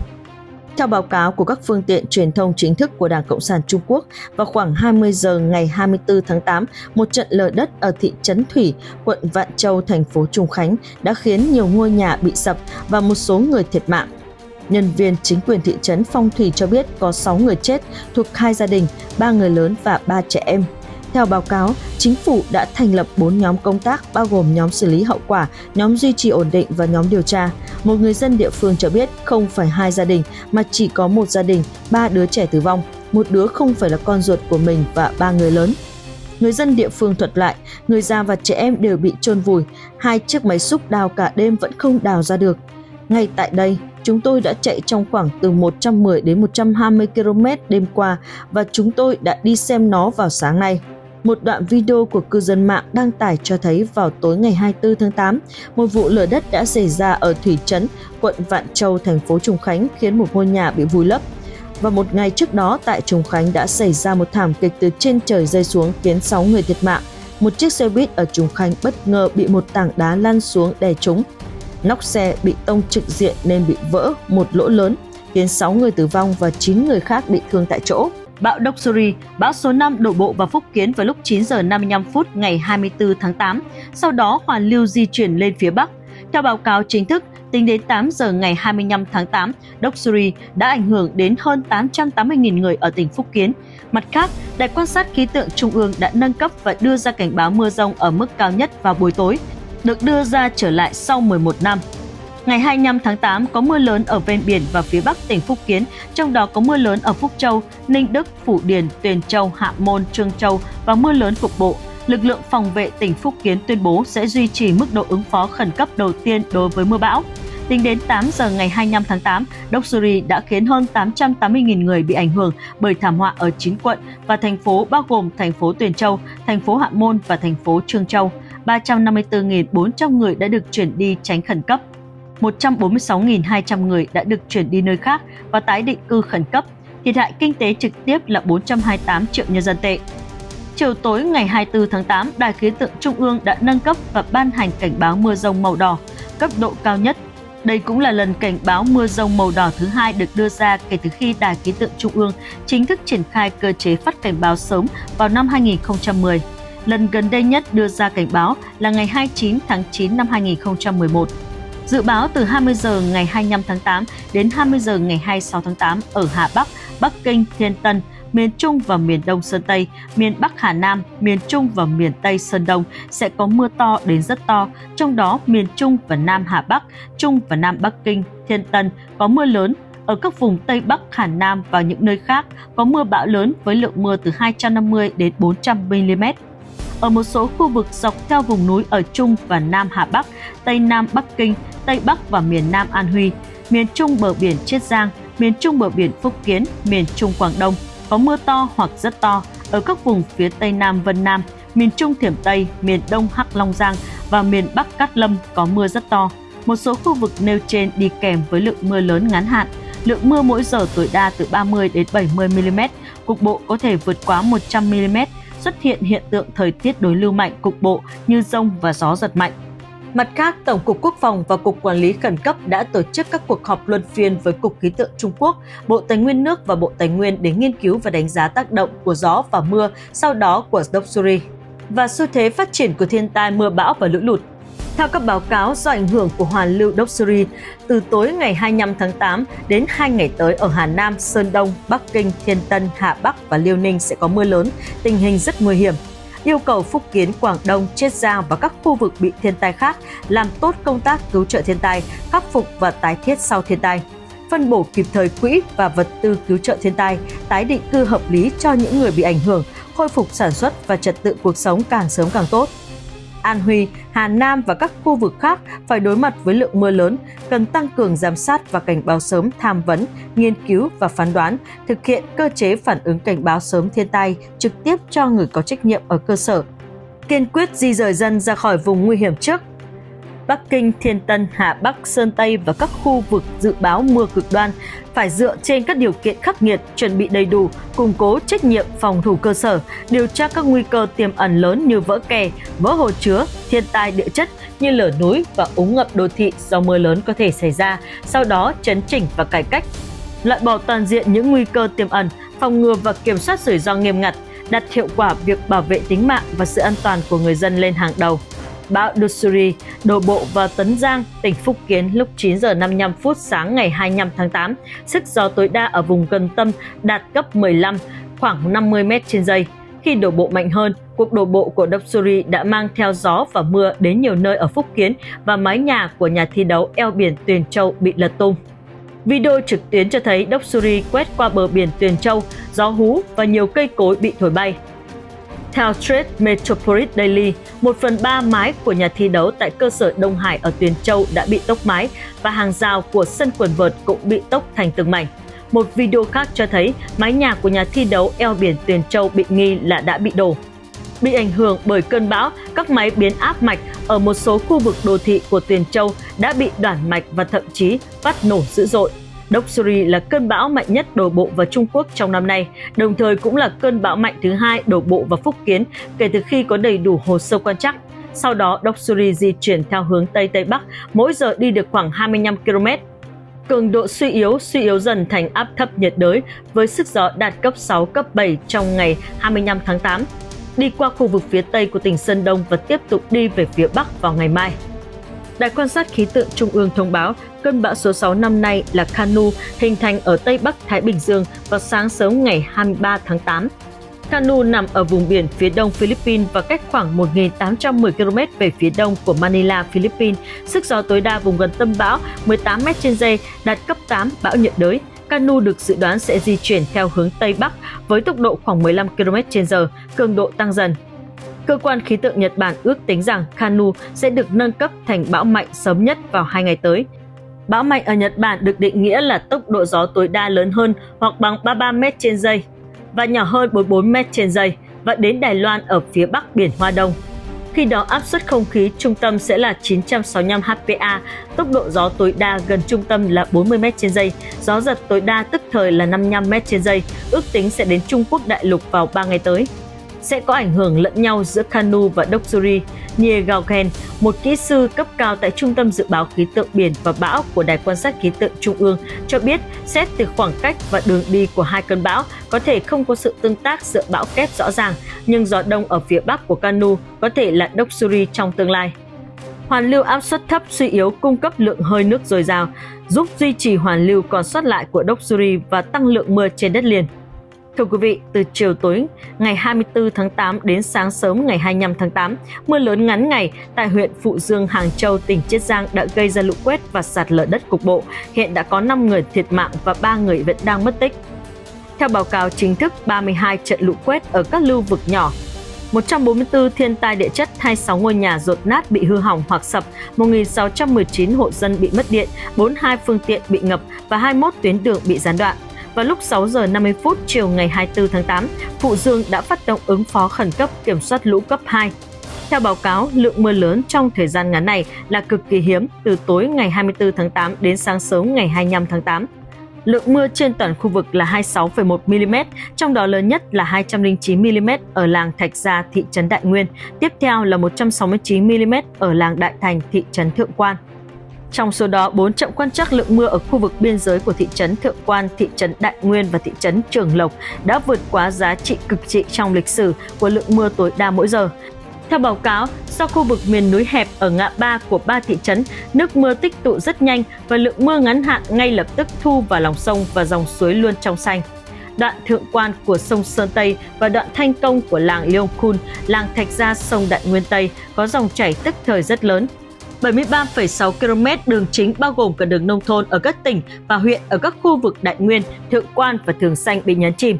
Theo báo cáo của các phương tiện truyền thông chính thức của Đảng Cộng sản Trung Quốc, vào khoảng 20 giờ ngày 24 tháng 8, một trận lở đất ở thị trấn Thủy, quận Vạn Châu, thành phố Trung Khánh đã khiến nhiều ngôi nhà bị sập và một số người thiệt mạng. Nhân viên chính quyền thị trấn Phong Thủy cho biết có 6 người chết thuộc 2 gia đình, 3 người lớn và 3 trẻ em. Theo báo cáo, chính phủ đã thành lập 4 nhóm công tác bao gồm nhóm xử lý hậu quả, nhóm duy trì ổn định và nhóm điều tra. Một người dân địa phương cho biết không phải 2 gia đình mà chỉ có 1 gia đình, 3 đứa trẻ tử vong, 1 đứa không phải là con ruột của mình và 3 người lớn. Người dân địa phương thuật lại, người già và trẻ em đều bị chôn vùi, 2 chiếc máy xúc đào cả đêm vẫn không đào ra được. Ngay tại đây, chúng tôi đã chạy trong khoảng từ 110 đến 120 km đêm qua và chúng tôi đã đi xem nó vào sáng nay. Một đoạn video của cư dân mạng đăng tải cho thấy vào tối ngày 24 tháng 8, một vụ lở đất đã xảy ra ở Thủy Trấn, quận Vạn Châu, thành phố Trùng Khánh khiến một ngôi nhà bị vùi lấp. Và một ngày trước đó tại Trùng Khánh đã xảy ra một thảm kịch từ trên trời rơi xuống khiến 6 người thiệt mạng. Một chiếc xe buýt ở Trùng Khánh bất ngờ bị một tảng đá lăn xuống đè trúng. Nóc xe bị tông trực diện nên bị vỡ một lỗ lớn, khiến 6 người tử vong và 9 người khác bị thương tại chỗ. Bão Doksuri, bão số 5 đổ bộ vào Phúc Kiến vào lúc 9 giờ 55 phút ngày 24 tháng 8, sau đó hoàn lưu di chuyển lên phía Bắc. Theo báo cáo chính thức, tính đến 8 giờ ngày 25 tháng 8, Doksuri đã ảnh hưởng đến hơn 880.000 người ở tỉnh Phúc Kiến. Mặt khác, Đài quan sát khí tượng Trung ương đã nâng cấp và đưa ra cảnh báo mưa rông ở mức cao nhất vào buổi tối, được đưa ra trở lại sau 11 năm. Ngày 25 tháng 8 có mưa lớn ở ven biển và phía Bắc tỉnh Phúc Kiến, trong đó có mưa lớn ở Phúc Châu, Ninh Đức, Phủ Điền, Tuyền Châu, Hạ Môn, Chương Châu và mưa lớn cục bộ. Lực lượng phòng vệ tỉnh Phúc Kiến tuyên bố sẽ duy trì mức độ ứng phó khẩn cấp đầu tiên đối với mưa bão. Tính đến 8 giờ ngày 25 tháng 8, Doksuri đã khiến hơn 880.000 người bị ảnh hưởng bởi thảm họa ở 9 quận và thành phố bao gồm thành phố Tuyền Châu, thành phố Hạ Môn và thành phố Chương Châu. 354.400 người đã được chuyển đi tránh khẩn cấp, 146.200 người đã được chuyển đi nơi khác và tái định cư khẩn cấp. Thiệt hại kinh tế trực tiếp là 428 triệu nhân dân tệ. Chiều tối ngày 24 tháng 8, Đài khí tượng Trung ương đã nâng cấp và ban hành cảnh báo mưa rông màu đỏ, cấp độ cao nhất. Đây cũng là lần cảnh báo mưa rông màu đỏ thứ 2 được đưa ra kể từ khi Đài khí tượng Trung ương chính thức triển khai cơ chế phát cảnh báo sớm vào năm 2010. Lần gần đây nhất đưa ra cảnh báo là ngày 29 tháng 9 năm 2011. Dự báo từ 20 giờ ngày 25 tháng 8 đến 20 giờ ngày 26 tháng 8 ở Hà Bắc, Bắc Kinh, Thiên Tân, miền Trung và miền Đông Sơn Tây, miền Bắc Hà Nam, miền Trung và miền Tây Sơn Đông sẽ có mưa to đến rất to, trong đó miền Trung và Nam Hà Bắc, Trung và Nam Bắc Kinh, Thiên Tân có mưa lớn. Ở các vùng Tây Bắc, Hà Nam và những nơi khác có mưa bão lớn với lượng mưa từ 250 đến 400 mm. Ở một số khu vực dọc theo vùng núi ở Trung và Nam Hà Bắc, Tây Nam Bắc Kinh, Tây Bắc và miền Nam An Huy, miền Trung bờ biển Chiết Giang, miền Trung bờ biển Phúc Kiến, miền Trung Quảng Đông có mưa to hoặc rất to. Ở các vùng phía Tây Nam Vân Nam, miền Trung Thiểm Tây, miền Đông Hắc Long Giang và miền Bắc Cát Lâm có mưa rất to. Một số khu vực nêu trên đi kèm với lượng mưa lớn ngắn hạn. Lượng mưa mỗi giờ tối đa từ 30 đến 70 mm, cục bộ có thể vượt quá 100 mm. Xuất hiện hiện tượng thời tiết đối lưu mạnh cục bộ như dông và gió giật mạnh. Mặt khác, Tổng cục Quốc phòng và Cục Quản lý Khẩn cấp đã tổ chức các cuộc họp luân phiên với Cục Khí tượng Trung Quốc, Bộ Tài nguyên nước và Bộ Tài nguyên để nghiên cứu và đánh giá tác động của gió và mưa, sau đó của Doksuri và xu thế phát triển của thiên tai mưa bão và lũ lụt. Theo các báo cáo, do ảnh hưởng của hoàn lưu Doksuri, từ tối ngày 25 tháng 8 đến 2 ngày tới ở Hà Nam, Sơn Đông, Bắc Kinh, Thiên Tân, Hà Bắc và Liêu Ninh sẽ có mưa lớn, tình hình rất nguy hiểm. Yêu cầu Phúc Kiến, Quảng Đông, Chiết Giang và các khu vực bị thiên tai khác làm tốt công tác cứu trợ thiên tai, khắc phục và tái thiết sau thiên tai, phân bổ kịp thời quỹ và vật tư cứu trợ thiên tai, tái định cư hợp lý cho những người bị ảnh hưởng, khôi phục sản xuất và trật tự cuộc sống càng sớm càng tốt. An Huy, Hà Nam và các khu vực khác phải đối mặt với lượng mưa lớn, cần tăng cường giám sát và cảnh báo sớm, tham vấn, nghiên cứu và phán đoán, thực hiện cơ chế phản ứng cảnh báo sớm thiên tai trực tiếp cho người có trách nhiệm ở cơ sở, kiên quyết di rời dân ra khỏi vùng nguy hiểm trước. Bắc Kinh, Thiên Tân, Hà Bắc, Sơn Tây và các khu vực dự báo mưa cực đoan phải dựa trên các điều kiện khắc nghiệt, chuẩn bị đầy đủ, củng cố trách nhiệm phòng thủ cơ sở, điều tra các nguy cơ tiềm ẩn lớn như vỡ kè, vỡ hồ chứa, thiên tai địa chất như lở núi và úng ngập đô thị do mưa lớn có thể xảy ra, sau đó chấn chỉnh và cải cách. Loại bỏ toàn diện những nguy cơ tiềm ẩn, phòng ngừa và kiểm soát rủi ro nghiêm ngặt, đặt hiệu quả việc bảo vệ tính mạng và sự an toàn của người dân lên hàng đầu. Bão Doksuri đổ bộ vào Tấn Giang, tỉnh Phúc Kiến lúc 9 giờ 55 phút sáng ngày 25 tháng 8, sức gió tối đa ở vùng gần tâm đạt cấp 15, khoảng 50 m trên giây. Khi đổ bộ mạnh hơn, cuộc đổ bộ của Doksuri đã mang theo gió và mưa đến nhiều nơi ở Phúc Kiến và mái nhà của nhà thi đấu eo biển Tuyền Châu bị lật tung. Video trực tuyến cho thấy Doksuri quét qua bờ biển Tuyền Châu, gió hú và nhiều cây cối bị thổi bay. Theo Trade Metropolis Daily, 1/3 mái của nhà thi đấu tại cơ sở Đông Hải ở Tuyền Châu đã bị tốc mái và hàng rào của sân quần vợt cũng bị tốc thành từng mảnh. Một video khác cho thấy mái nhà của nhà thi đấu eo biển Tuyền Châu bị nghi là đã bị đổ. Bị ảnh hưởng bởi cơn bão, các máy biến áp mạch ở một số khu vực đô thị của Tuyền Châu đã bị đoản mạch và thậm chí phát nổ dữ dội. Doksuri là cơn bão mạnh nhất đổ bộ vào Trung Quốc trong năm nay, đồng thời cũng là cơn bão mạnh thứ hai đổ bộ vào Phúc Kiến kể từ khi có đầy đủ hồ sơ quan trắc. Sau đó, Doksuri di chuyển theo hướng Tây Tây Bắc, mỗi giờ đi được khoảng 25 km. Cường độ suy yếu dần thành áp thấp nhiệt đới với sức gió đạt cấp 6, cấp 7 trong ngày 25 tháng 8, đi qua khu vực phía Tây của tỉnh Sơn Đông và tiếp tục đi về phía Bắc vào ngày mai. Đài quan sát khí tượng Trung ương thông báo cơn bão số 6 năm nay là Kanu hình thành ở Tây Bắc Thái Bình Dương vào sáng sớm ngày 23 tháng 8. Kanu nằm ở vùng biển phía đông Philippines và cách khoảng 1.810 km về phía đông của Manila, Philippines. Sức gió tối đa vùng gần tâm bão 18 m trên giây, đạt cấp 8, bão nhiệt đới. Kanu được dự đoán sẽ di chuyển theo hướng Tây Bắc với tốc độ khoảng 15 km/h, cường độ tăng dần. Cơ quan khí tượng Nhật Bản ước tính rằng Kanu sẽ được nâng cấp thành bão mạnh sớm nhất vào 2 ngày tới. Bão mạnh ở Nhật Bản được định nghĩa là tốc độ gió tối đa lớn hơn hoặc bằng 33 m/giây và nhỏ hơn 44 m/giây và đến Đài Loan ở phía bắc biển Hoa Đông. Khi đó áp suất không khí trung tâm sẽ là 965 hPa, tốc độ gió tối đa gần trung tâm là 40 m/giây, gió giật tối đa tức thời là 55 m/giây, ước tính sẽ đến Trung Quốc đại lục vào 3 ngày tới. Sẽ có ảnh hưởng lẫn nhau giữa Kanu và Doksuri. Nye Gaugen, một kỹ sư cấp cao tại Trung tâm Dự báo Khí tượng Biển và Bão của Đài quan sát Khí tượng Trung ương, cho biết xét từ khoảng cách và đường đi của hai cơn bão có thể không có sự tương tác giữa bão kép rõ ràng, nhưng gió đông ở phía bắc của Kanu có thể là Doksuri trong tương lai. Hoàn lưu áp suất thấp suy yếu cung cấp lượng hơi nước dồi dào, giúp duy trì hoàn lưu còn sót lại của Doksuri và tăng lượng mưa trên đất liền. Thưa quý vị, từ chiều tối ngày 24 tháng 8 đến sáng sớm ngày 25 tháng 8, mưa lớn ngắn ngày tại huyện Phụ Dương, Hàng Châu, tỉnh Chiết Giang đã gây ra lũ quét và sạt lở đất cục bộ. Hiện đã có 5 người thiệt mạng và 3 người vẫn đang mất tích. Theo báo cáo chính thức, 32 trận lũ quét ở các lưu vực nhỏ, 144 thiên tai địa chất, 26 ngôi nhà dột nát bị hư hỏng hoặc sập, 1.619 hộ dân bị mất điện, 42 phương tiện bị ngập và 21 tuyến đường bị gián đoạn. Vào lúc 6 giờ 50 phút chiều ngày 24 tháng 8, Phụ Dương đã phát động ứng phó khẩn cấp kiểm soát lũ cấp 2. Theo báo cáo, lượng mưa lớn trong thời gian ngắn này là cực kỳ hiếm, từ tối ngày 24 tháng 8 đến sáng sớm ngày 25 tháng 8. Lượng mưa trên toàn khu vực là 26,1 mm, trong đó lớn nhất là 209 mm ở làng Thạch Gia, thị trấn Đại Nguyên, tiếp theo là 169 mm ở làng Đại Thành, thị trấn Thượng Quan. Trong số đó, 4 trạm quan trắc lượng mưa ở khu vực biên giới của thị trấn Thượng Quan, thị trấn Đại Nguyên và thị trấn Trường Lộc đã vượt quá giá trị cực trị trong lịch sử của lượng mưa tối đa mỗi giờ. Theo báo cáo, do khu vực miền núi hẹp ở ngã ba của 3 thị trấn, nước mưa tích tụ rất nhanh và lượng mưa ngắn hạn ngay lập tức thu vào lòng sông và dòng suối luôn trong xanh. Đoạn Thượng Quan của sông Sơn Tây và đoạn Thanh Công của làng Liêu Khun, làng Thạch Gia, sông Đại Nguyên Tây có dòng chảy tức thời rất lớn. 73,6 km đường chính bao gồm cả đường nông thôn ở các tỉnh và huyện ở các khu vực Đại Nguyên, Thượng Quan và Thường Xanh bị nhấn chìm.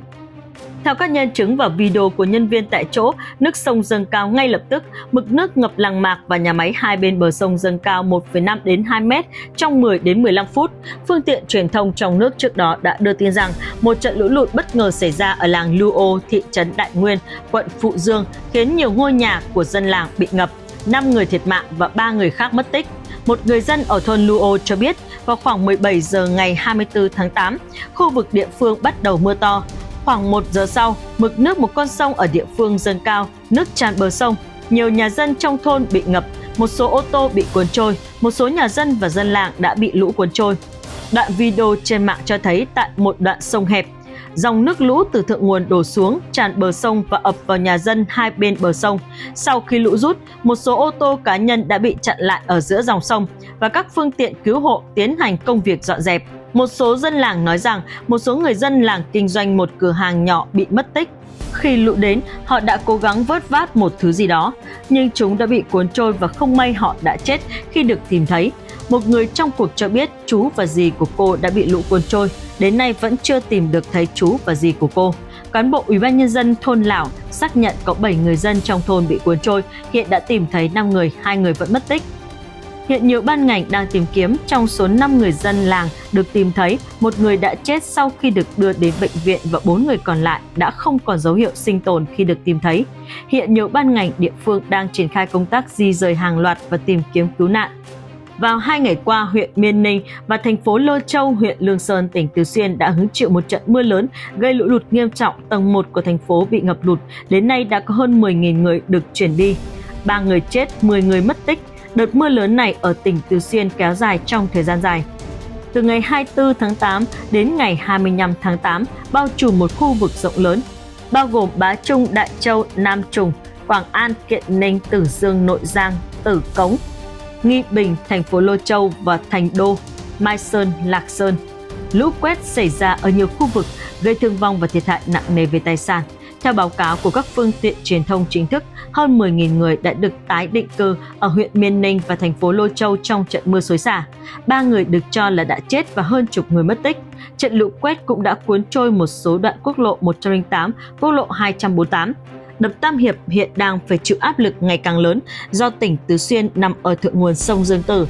Theo các nhân chứng và video của nhân viên tại chỗ, nước sông dâng cao ngay lập tức, mực nước ngập làng mạc và nhà máy hai bên bờ sông dâng cao 1,5 đến 2 mét trong 10 đến 15 phút. Phương tiện truyền thông trong nước trước đó đã đưa tin rằng một trận lũ lụt bất ngờ xảy ra ở làng Lưu Ô, thị trấn Đại Nguyên, quận Phụ Dương, khiến nhiều ngôi nhà của dân làng bị ngập, 5 người thiệt mạng và 3 người khác mất tích. Một người dân ở thôn Lưu Ô cho biết, vào khoảng 17 giờ ngày 24 tháng 8, khu vực địa phương bắt đầu mưa to. Khoảng 1 giờ sau, mực nước một con sông ở địa phương dâng cao, nước tràn bờ sông. Nhiều nhà dân trong thôn bị ngập, một số ô tô bị cuốn trôi, một số nhà dân và dân làng đã bị lũ cuốn trôi. Đoạn video trên mạng cho thấy tại một đoạn sông hẹp, dòng nước lũ từ thượng nguồn đổ xuống, tràn bờ sông và ập vào nhà dân hai bên bờ sông. Sau khi lũ rút, một số ô tô cá nhân đã bị chặn lại ở giữa dòng sông và các phương tiện cứu hộ tiến hành công việc dọn dẹp. Một số dân làng nói rằng một số người dân làng kinh doanh một cửa hàng nhỏ bị mất tích. Khi lũ đến, họ đã cố gắng vớt vát một thứ gì đó, nhưng chúng đã bị cuốn trôi và không may họ đã chết khi được tìm thấy. Một người trong cuộc cho biết chú và dì của cô đã bị lũ cuốn trôi. Đến nay vẫn chưa tìm được thấy chú và dì của cô. Cán bộ Ủy ban Nhân dân thôn Lảo xác nhận có 7 người dân trong thôn bị cuốn trôi, hiện đã tìm thấy 5 người, 2 người vẫn mất tích. Hiện nhiều ban ngành đang tìm kiếm, trong số 5 người dân làng được tìm thấy, một người đã chết sau khi được đưa đến bệnh viện và 4 người còn lại đã không còn dấu hiệu sinh tồn khi được tìm thấy. Hiện nhiều ban ngành địa phương đang triển khai công tác di rời hàng loạt và tìm kiếm cứu nạn. Vào 2 ngày qua, huyện Miên Ninh và thành phố Lô Châu, huyện Lương Sơn, tỉnh Tứ Xuyên đã hứng chịu một trận mưa lớn gây lũ lụt nghiêm trọng, tầng 1 của thành phố bị ngập lụt. Đến nay đã có hơn 10.000 người được chuyển đi, 3 người chết, 10 người mất tích. Đợt mưa lớn này ở tỉnh Tứ Xuyên kéo dài trong thời gian dài. Từ ngày 24 tháng 8 đến ngày 25 tháng 8, bao trùm một khu vực rộng lớn, bao gồm Bá Trung, Đại Châu, Nam Trùng, Quảng An, Kiện Ninh, Tử Dương, Nội Giang, Tử Cống, Nghi Bình, thành phố Lô Châu và Thành Đô, Mai Sơn, Lạc Sơn. Lũ quét xảy ra ở nhiều khu vực, gây thương vong và thiệt hại nặng nề về tài sản. Theo báo cáo của các phương tiện truyền thông chính thức, hơn 10.000 người đã được tái định cư ở huyện Miên Ninh và thành phố Lô Châu trong trận mưa xối xả. 3 người được cho là đã chết và hơn chục người mất tích. Trận lũ quét cũng đã cuốn trôi một số đoạn quốc lộ 108, quốc lộ 248. Đập Tam Hiệp hiện đang phải chịu áp lực ngày càng lớn do tỉnh Tứ Xuyên nằm ở thượng nguồn sông Dương Tử,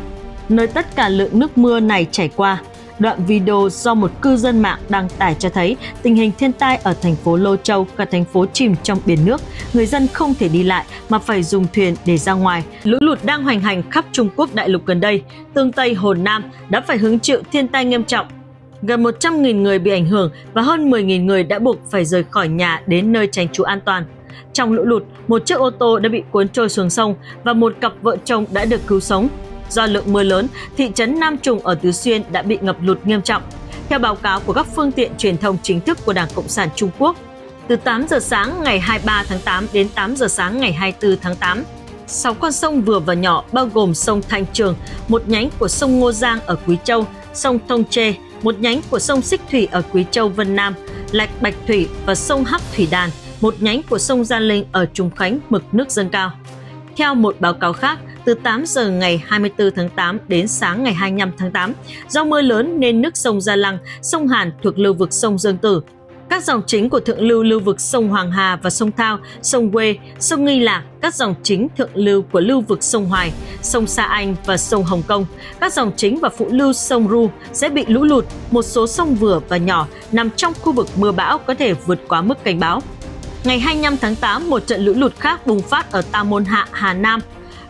nơi tất cả lượng nước mưa này chảy qua. Đoạn video do một cư dân mạng đăng tải cho thấy tình hình thiên tai ở thành phố Lô Châu, cả thành phố chìm trong biển nước. Người dân không thể đi lại mà phải dùng thuyền để ra ngoài. Lũ lụt đang hoành hành khắp Trung Quốc đại lục gần đây. Tương Tây, Hồ Nam đã phải hứng chịu thiên tai nghiêm trọng. Gần 100.000 người bị ảnh hưởng và hơn 10.000 người đã buộc phải rời khỏi nhà đến nơi tránh trú an toàn. Trong lũ lụt, một chiếc ô tô đã bị cuốn trôi xuống sông và một cặp vợ chồng đã được cứu sống. Do lượng mưa lớn, thị trấn Nam Trùng ở Tứ Xuyên đã bị ngập lụt nghiêm trọng. Theo báo cáo của các phương tiện truyền thông chính thức của Đảng Cộng sản Trung Quốc, từ 8 giờ sáng ngày 23 tháng 8 đến 8 giờ sáng ngày 24 tháng 8, 6 con sông vừa và nhỏ bao gồm sông Thanh Trường, một nhánh của sông Ngô Giang ở Quý Châu, sông Thông Chê, một nhánh của sông Xích Thủy ở Quý Châu, Vân Nam, Lạch Bạch Thủy và sông Hắc Thủy Đàn, một nhánh của sông Gia Linh ở Trùng Khánh, mực nước dâng cao. Theo một báo cáo khác, từ 8 giờ ngày 24 tháng 8 đến sáng ngày 25 tháng 8, do mưa lớn nên nước sông Gia Lăng, sông Hàn thuộc lưu vực sông Dương Tử. Các dòng chính của thượng lưu lưu vực sông Hoàng Hà và sông Thao, sông Quê, sông Nghi Lạc, các dòng chính thượng lưu của lưu vực sông Hoài, sông Sa Anh và sông Hồng Kông, các dòng chính và phụ lưu sông Ru sẽ bị lũ lụt, một số sông vừa và nhỏ nằm trong khu vực mưa bão có thể vượt quá mức cảnh báo. Ngày 25 tháng 8, một trận lũ lụt khác bùng phát ở Tam Môn Hạ, Hà Nam.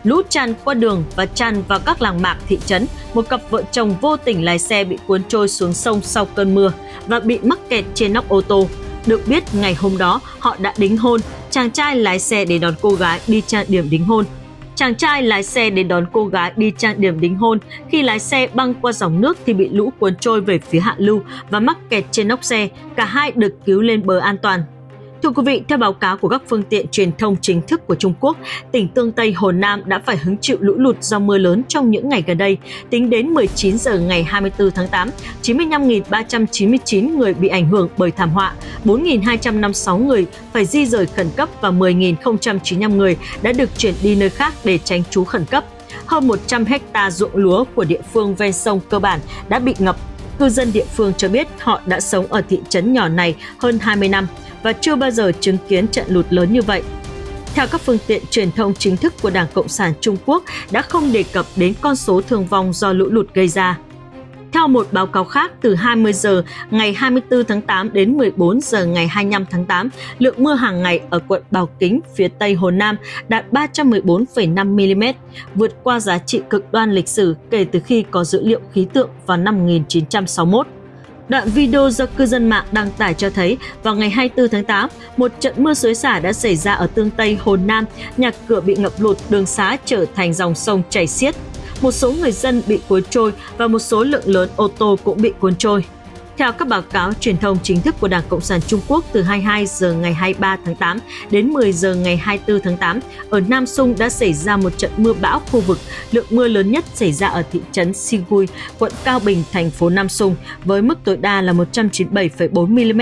Lũ tràn qua đường và tràn vào các làng mạc thị trấn, một cặp vợ chồng vô tình lái xe bị cuốn trôi xuống sông sau cơn mưa và bị mắc kẹt trên nóc ô tô. Được biết, ngày hôm đó họ đã đính hôn, chàng trai lái xe để đón cô gái đi trang điểm đính hôn. Khi lái xe băng qua dòng nước thì bị lũ cuốn trôi về phía hạ lưu và mắc kẹt trên nóc xe, cả hai được cứu lên bờ an toàn. Thưa quý vị, theo báo cáo của các phương tiện truyền thông chính thức của Trung Quốc, tỉnh Tương Tây, Hồ Nam đã phải hứng chịu lũ lụt do mưa lớn trong những ngày gần đây. Tính đến 19 giờ ngày 24 tháng 8, 95.399 người bị ảnh hưởng bởi thảm họa, 4.256 người phải di rời khẩn cấp và 10.095 người đã được chuyển đi nơi khác để tránh trú khẩn cấp. Hơn 100 hecta ruộng lúa của địa phương ven sông cơ bản đã bị ngập. Cư dân địa phương cho biết họ đã sống ở thị trấn nhỏ này hơn 20 năm và chưa bao giờ chứng kiến trận lụt lớn như vậy. Theo các phương tiện truyền thông chính thức của Đảng Cộng sản Trung Quốc đã không đề cập đến con số thương vong do lũ lụt gây ra. Theo một báo cáo khác, từ 20 giờ ngày 24 tháng 8 đến 14 giờ ngày 25 tháng 8, lượng mưa hàng ngày ở quận Bảo Kính, phía Tây Hồ Nam đạt 314,5 mm, vượt qua giá trị cực đoan lịch sử kể từ khi có dữ liệu khí tượng vào năm 1961. Đoạn video do cư dân mạng đăng tải cho thấy, vào ngày 24 tháng 8, một trận mưa xối xả đã xảy ra ở Tương Tây, Hồ Nam, nhà cửa bị ngập lụt, đường xá trở thành dòng sông chảy xiết. Một số người dân bị cuốn trôi và một số lượng lớn ô tô cũng bị cuốn trôi. Theo các báo cáo truyền thông chính thức của Đảng Cộng sản Trung Quốc, từ 22 giờ ngày 23 tháng 8 đến 10 giờ ngày 24 tháng 8, ở Nam Sung đã xảy ra một trận mưa bão khu vực. Lượng mưa lớn nhất xảy ra ở thị trấn Sigui, quận Cao Bình, thành phố Nam Sung, với mức tối đa là 197,4 mm.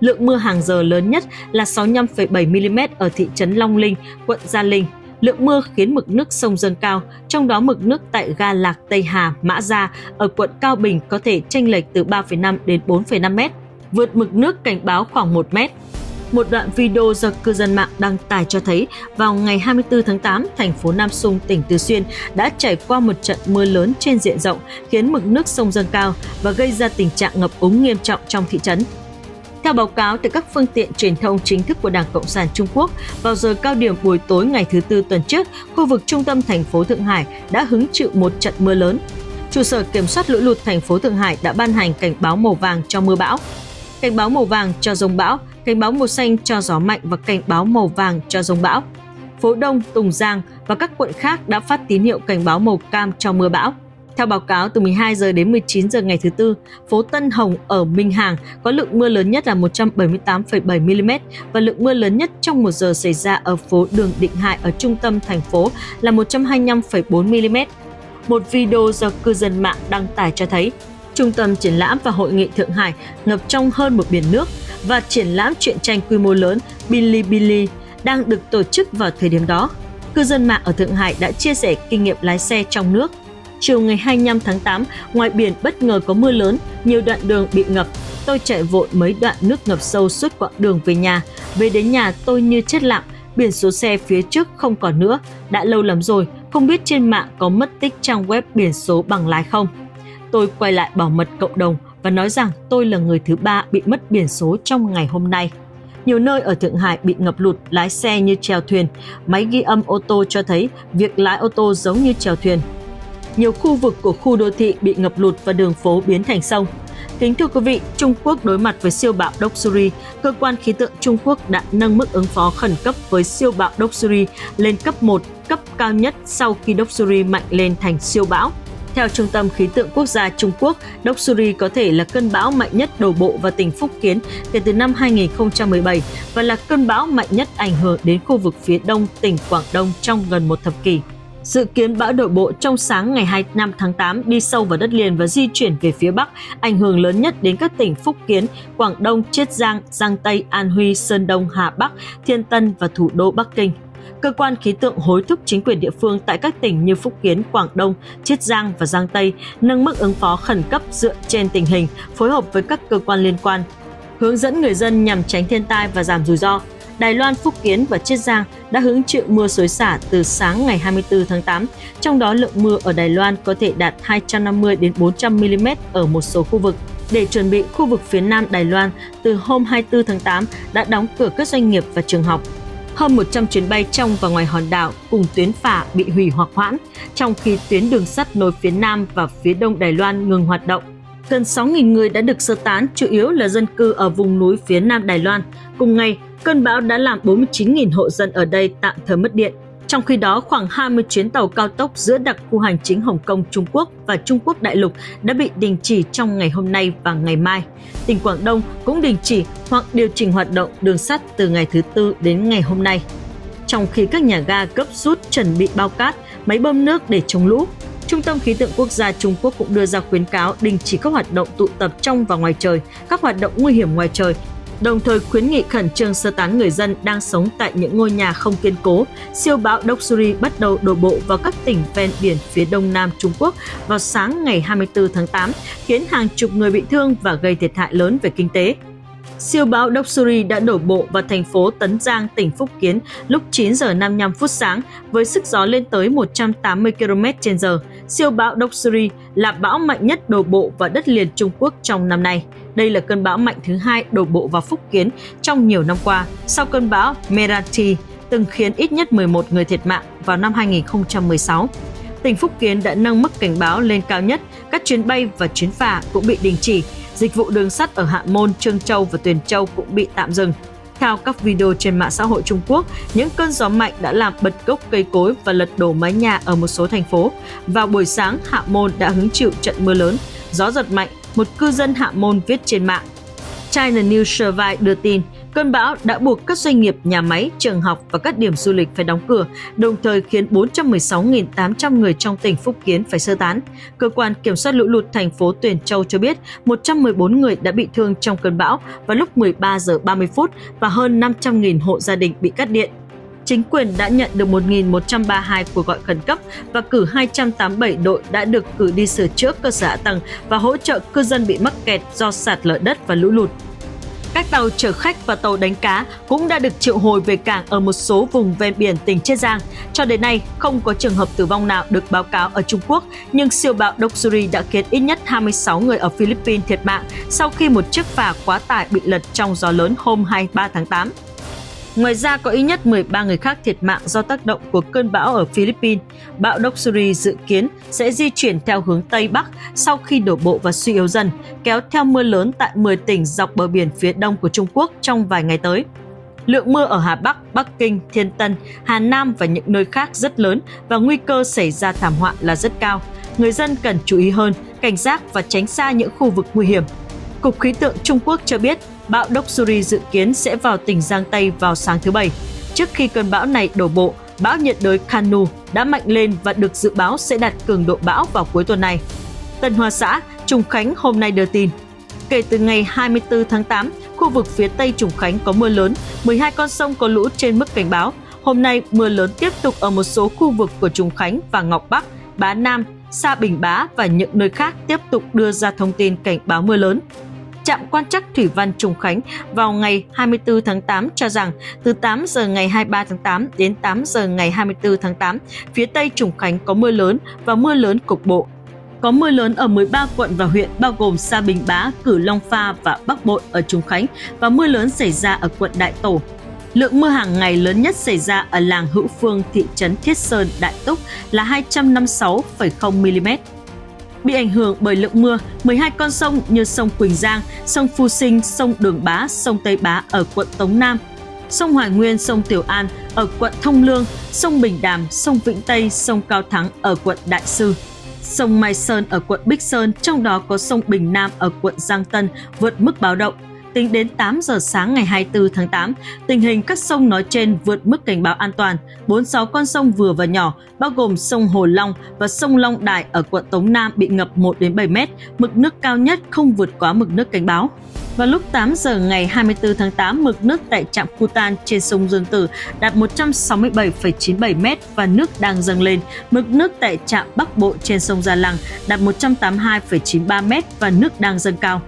Lượng mưa hàng giờ lớn nhất là 65,7 mm ở thị trấn Long Linh, quận Gia Linh. Lượng mưa khiến mực nước sông dâng cao, trong đó mực nước tại ga Lạc Tây Hà, Mã Gia ở quận Cao Bình có thể chênh lệch từ 3,5 đến 4,5 m, vượt mực nước cảnh báo khoảng 1 m. Một đoạn video do cư dân mạng đăng tải cho thấy, vào ngày 24 tháng 8, thành phố Nam Sung, tỉnh Tứ Xuyên đã trải qua một trận mưa lớn trên diện rộng khiến mực nước sông dâng cao và gây ra tình trạng ngập úng nghiêm trọng trong thị trấn. Theo báo cáo từ các phương tiện truyền thông chính thức của Đảng Cộng sản Trung Quốc, vào giờ cao điểm buổi tối ngày thứ Tư tuần trước, khu vực trung tâm thành phố Thượng Hải đã hứng chịu một trận mưa lớn. Trụ sở kiểm soát lũ lụt thành phố Thượng Hải đã ban hành cảnh báo màu vàng cho mưa bão, cảnh báo màu vàng cho dông bão, cảnh báo màu xanh cho gió mạnh và cảnh báo màu vàng cho dông bão. Phố Đông, Tùng Giang và các quận khác đã phát tín hiệu cảnh báo màu cam cho mưa bão. Theo báo cáo, từ 12 giờ đến 19 giờ ngày thứ Tư, phố Tân Hồng ở Minh Hàng có lượng mưa lớn nhất là 178,7 mm và lượng mưa lớn nhất trong một giờ xảy ra ở phố Đường Định Hải ở trung tâm thành phố là 125,4 mm. Một video do cư dân mạng đăng tải cho thấy, Trung tâm Triển lãm và Hội nghị Thượng Hải ngập trong hơn một biển nước và triển lãm truyện tranh quy mô lớn Bilibili đang được tổ chức vào thời điểm đó. Cư dân mạng ở Thượng Hải đã chia sẻ kinh nghiệm lái xe trong nước. Chiều ngày 25 tháng 8, ngoài biển bất ngờ có mưa lớn, nhiều đoạn đường bị ngập. Tôi chạy vội mấy đoạn nước ngập sâu suốt quãng đường về nhà. Về đến nhà tôi như chết lặng, biển số xe phía trước không còn nữa. Đã lâu lắm rồi, không biết trên mạng có mất tích trang web biển số bằng lái không. Tôi quay lại bảo mật cộng đồng và nói rằng tôi là người thứ ba bị mất biển số trong ngày hôm nay. Nhiều nơi ở Thượng Hải bị ngập lụt, lái xe như chèo thuyền. Máy ghi âm ô tô cho thấy việc lái ô tô giống như chèo thuyền. Nhiều khu vực của khu đô thị bị ngập lụt và đường phố biến thành sông. Kính thưa quý vị, Trung Quốc đối mặt với siêu bão Doksuri. Cơ quan khí tượng Trung Quốc đã nâng mức ứng phó khẩn cấp với siêu bão Doksuri lên cấp 1, cấp cao nhất sau khi Doksuri mạnh lên thành siêu bão. Theo Trung tâm Khí tượng Quốc gia Trung Quốc, Doksuri có thể là cơn bão mạnh nhất đổ bộ vào tỉnh Phúc Kiến kể từ năm 2017 và là cơn bão mạnh nhất ảnh hưởng đến khu vực phía đông tỉnh Quảng Đông trong gần một thập kỷ. Dự kiến bão đổ bộ trong sáng ngày 25 tháng 8 đi sâu vào đất liền và di chuyển về phía Bắc, ảnh hưởng lớn nhất đến các tỉnh Phúc Kiến, Quảng Đông, Chiết Giang, Giang Tây, An Huy, Sơn Đông, Hà Bắc, Thiên Tân và thủ đô Bắc Kinh. Cơ quan khí tượng hối thúc chính quyền địa phương tại các tỉnh như Phúc Kiến, Quảng Đông, Chiết Giang và Giang Tây nâng mức ứng phó khẩn cấp dựa trên tình hình, phối hợp với các cơ quan liên quan, hướng dẫn người dân nhằm tránh thiên tai và giảm rủi ro. Đài Loan, Phúc Kiến và Chiết Giang đã hứng chịu mưa xối xả từ sáng ngày 24 tháng 8, trong đó lượng mưa ở Đài Loan có thể đạt 250 đến 400 mm ở một số khu vực. Để chuẩn bị, khu vực phía Nam Đài Loan từ hôm 24 tháng 8 đã đóng cửa các doanh nghiệp và trường học. Hơn 100 chuyến bay trong và ngoài hòn đảo cùng tuyến phà bị hủy hoặc hoãn, trong khi tuyến đường sắt nối phía Nam và phía Đông Đài Loan ngừng hoạt động. Gần 6.000 người đã được sơ tán, chủ yếu là dân cư ở vùng núi phía Nam Đài Loan. Cùng ngày, cơn bão đã làm 49.000 hộ dân ở đây tạm thời mất điện. Trong khi đó, khoảng 20 chuyến tàu cao tốc giữa đặc khu hành chính Hồng Kông, Trung Quốc và Trung Quốc đại lục đã bị đình chỉ trong ngày hôm nay và ngày mai. Tỉnh Quảng Đông cũng đình chỉ hoặc điều chỉnh hoạt động đường sắt từ ngày thứ Tư đến ngày hôm nay. Trong khi các nhà ga gấp rút chuẩn bị bao cát, máy bơm nước để chống lũ, Trung tâm Khí tượng Quốc gia Trung Quốc cũng đưa ra khuyến cáo đình chỉ các hoạt động tụ tập trong và ngoài trời, các hoạt động nguy hiểm ngoài trời, đồng thời khuyến nghị khẩn trương sơ tán người dân đang sống tại những ngôi nhà không kiên cố. Siêu bão Doksuri bắt đầu đổ bộ vào các tỉnh ven biển phía đông nam Trung Quốc vào sáng ngày 24 tháng 8, khiến hàng chục người bị thương và gây thiệt hại lớn về kinh tế. siêu bão Doksuri đã đổ bộ vào thành phố Tấn Giang, tỉnh Phúc Kiến lúc 9 giờ 55 phút sáng với sức gió lên tới 180 km/h. Siêu bão Doksuri là bão mạnh nhất đổ bộ vào đất liền Trung Quốc trong năm nay. Đây là cơn bão mạnh thứ hai đổ bộ vào Phúc Kiến trong nhiều năm qua, sau cơn bão Meranti từng khiến ít nhất 11 người thiệt mạng vào năm 2016. Tỉnh Phúc Kiến đã nâng mức cảnh báo lên cao nhất, các chuyến bay và chuyến phà cũng bị đình chỉ, dịch vụ đường sắt ở Hạ Môn, Trương Châu và Tuyền Châu cũng bị tạm dừng. Theo các video trên mạng xã hội Trung Quốc, những cơn gió mạnh đã làm bật gốc cây cối và lật đổ mái nhà ở một số thành phố. Vào buổi sáng, Hạ Môn đã hứng chịu trận mưa lớn, gió giật mạnh, một cư dân Hạ Môn viết trên mạng. China News Survey đưa tin, cơn bão đã buộc các doanh nghiệp, nhà máy, trường học và các điểm du lịch phải đóng cửa, đồng thời khiến 416.800 người trong tỉnh Phúc Kiến phải sơ tán. Cơ quan kiểm soát lũ lụt thành phố Tuyền Châu cho biết 114 người đã bị thương trong cơn bão vào lúc 13 giờ 30 phút và hơn 500.000 hộ gia đình bị cắt điện. Chính quyền đã nhận được 1.132 cuộc gọi khẩn cấp và cử 287 đội đã được cử đi sửa chữa cơ sở hạ tầng và hỗ trợ cư dân bị mắc kẹt do sạt lở đất và lũ lụt. Các tàu chở khách và tàu đánh cá cũng đã được triệu hồi về cảng ở một số vùng ven biển tỉnh Chiết Giang. Cho đến nay, không có trường hợp tử vong nào được báo cáo ở Trung Quốc, nhưng siêu bão Doksuri đã khiến ít nhất 26 người ở Philippines thiệt mạng sau khi một chiếc phà quá tải bị lật trong gió lớn hôm 23 tháng 8. Ngoài ra, có ít nhất 13 người khác thiệt mạng do tác động của cơn bão ở Philippines. Bão Doksuri dự kiến sẽ di chuyển theo hướng Tây Bắc sau khi đổ bộ và suy yếu dần, kéo theo mưa lớn tại 10 tỉnh dọc bờ biển phía đông của Trung Quốc trong vài ngày tới. Lượng mưa ở Hà Bắc, Bắc Kinh, Thiên Tân, Hà Nam và những nơi khác rất lớn và nguy cơ xảy ra thảm họa là rất cao. Người dân cần chú ý hơn, cảnh giác và tránh xa những khu vực nguy hiểm. Cục Khí tượng Trung Quốc cho biết, bão Doksuri dự kiến sẽ vào tỉnh Giang Tây vào sáng thứ Bảy. Trước khi cơn bão này đổ bộ, bão nhiệt đới Kanu đã mạnh lên và được dự báo sẽ đạt cường độ bão vào cuối tuần này. Tân Hoa Xã, Trùng Khánh hôm nay đưa tin, kể từ ngày 24 tháng 8, khu vực phía Tây Trùng Khánh có mưa lớn, 12 con sông có lũ trên mức cảnh báo. Hôm nay, mưa lớn tiếp tục ở một số khu vực của Trùng Khánh và Ngọc Bắc, Bá Nam, Sa Bình Bá và những nơi khác tiếp tục đưa ra thông tin cảnh báo mưa lớn. Trạm quan trắc thủy văn Trùng Khánh vào ngày 24 tháng 8 cho rằng từ 8 giờ ngày 23 tháng 8 đến 8 giờ ngày 24 tháng 8, phía Tây Trùng Khánh có mưa lớn và mưa lớn cục bộ. Có mưa lớn ở 13 quận và huyện bao gồm Sa Bình Bá, Cửu Long Pha và Bắc Bội ở Trùng Khánh và mưa lớn xảy ra ở quận Đại Tổ. Lượng mưa hàng ngày lớn nhất xảy ra ở làng Hữu Phương, thị trấn Thiết Sơn, Đại Túc là 256,0 mm. Bị ảnh hưởng bởi lượng mưa, 12 con sông như sông Quỳnh Giang, sông Phu Sinh, sông Đường Bá, sông Tây Bá ở quận Tống Nam, sông Hoài Nguyên, sông Tiểu An ở quận Thông Lương, sông Bình Đàm, sông Vĩnh Tây, sông Cao Thắng ở quận Đại Sư, sông Mai Sơn ở quận Bích Sơn, trong đó có sông Bình Nam ở quận Giang Tân vượt mức báo động. Tính đến 8 giờ sáng ngày 24 tháng 8, tình hình các sông nói trên vượt mức cảnh báo an toàn. 46 con sông vừa và nhỏ, bao gồm sông Hồ Long và sông Long Đài ở quận Tống Nam bị ngập 1 đến 7 m, mực nước cao nhất không vượt quá mực nước cảnh báo. Vào lúc 8 giờ ngày 24 tháng 8, mực nước tại trạm Cu Tan trên sông Dương Tử đạt 167,97 m và nước đang dâng lên. Mực nước tại trạm Bắc Bộ trên sông Gia Lăng đạt 182,93 m và nước đang dâng cao.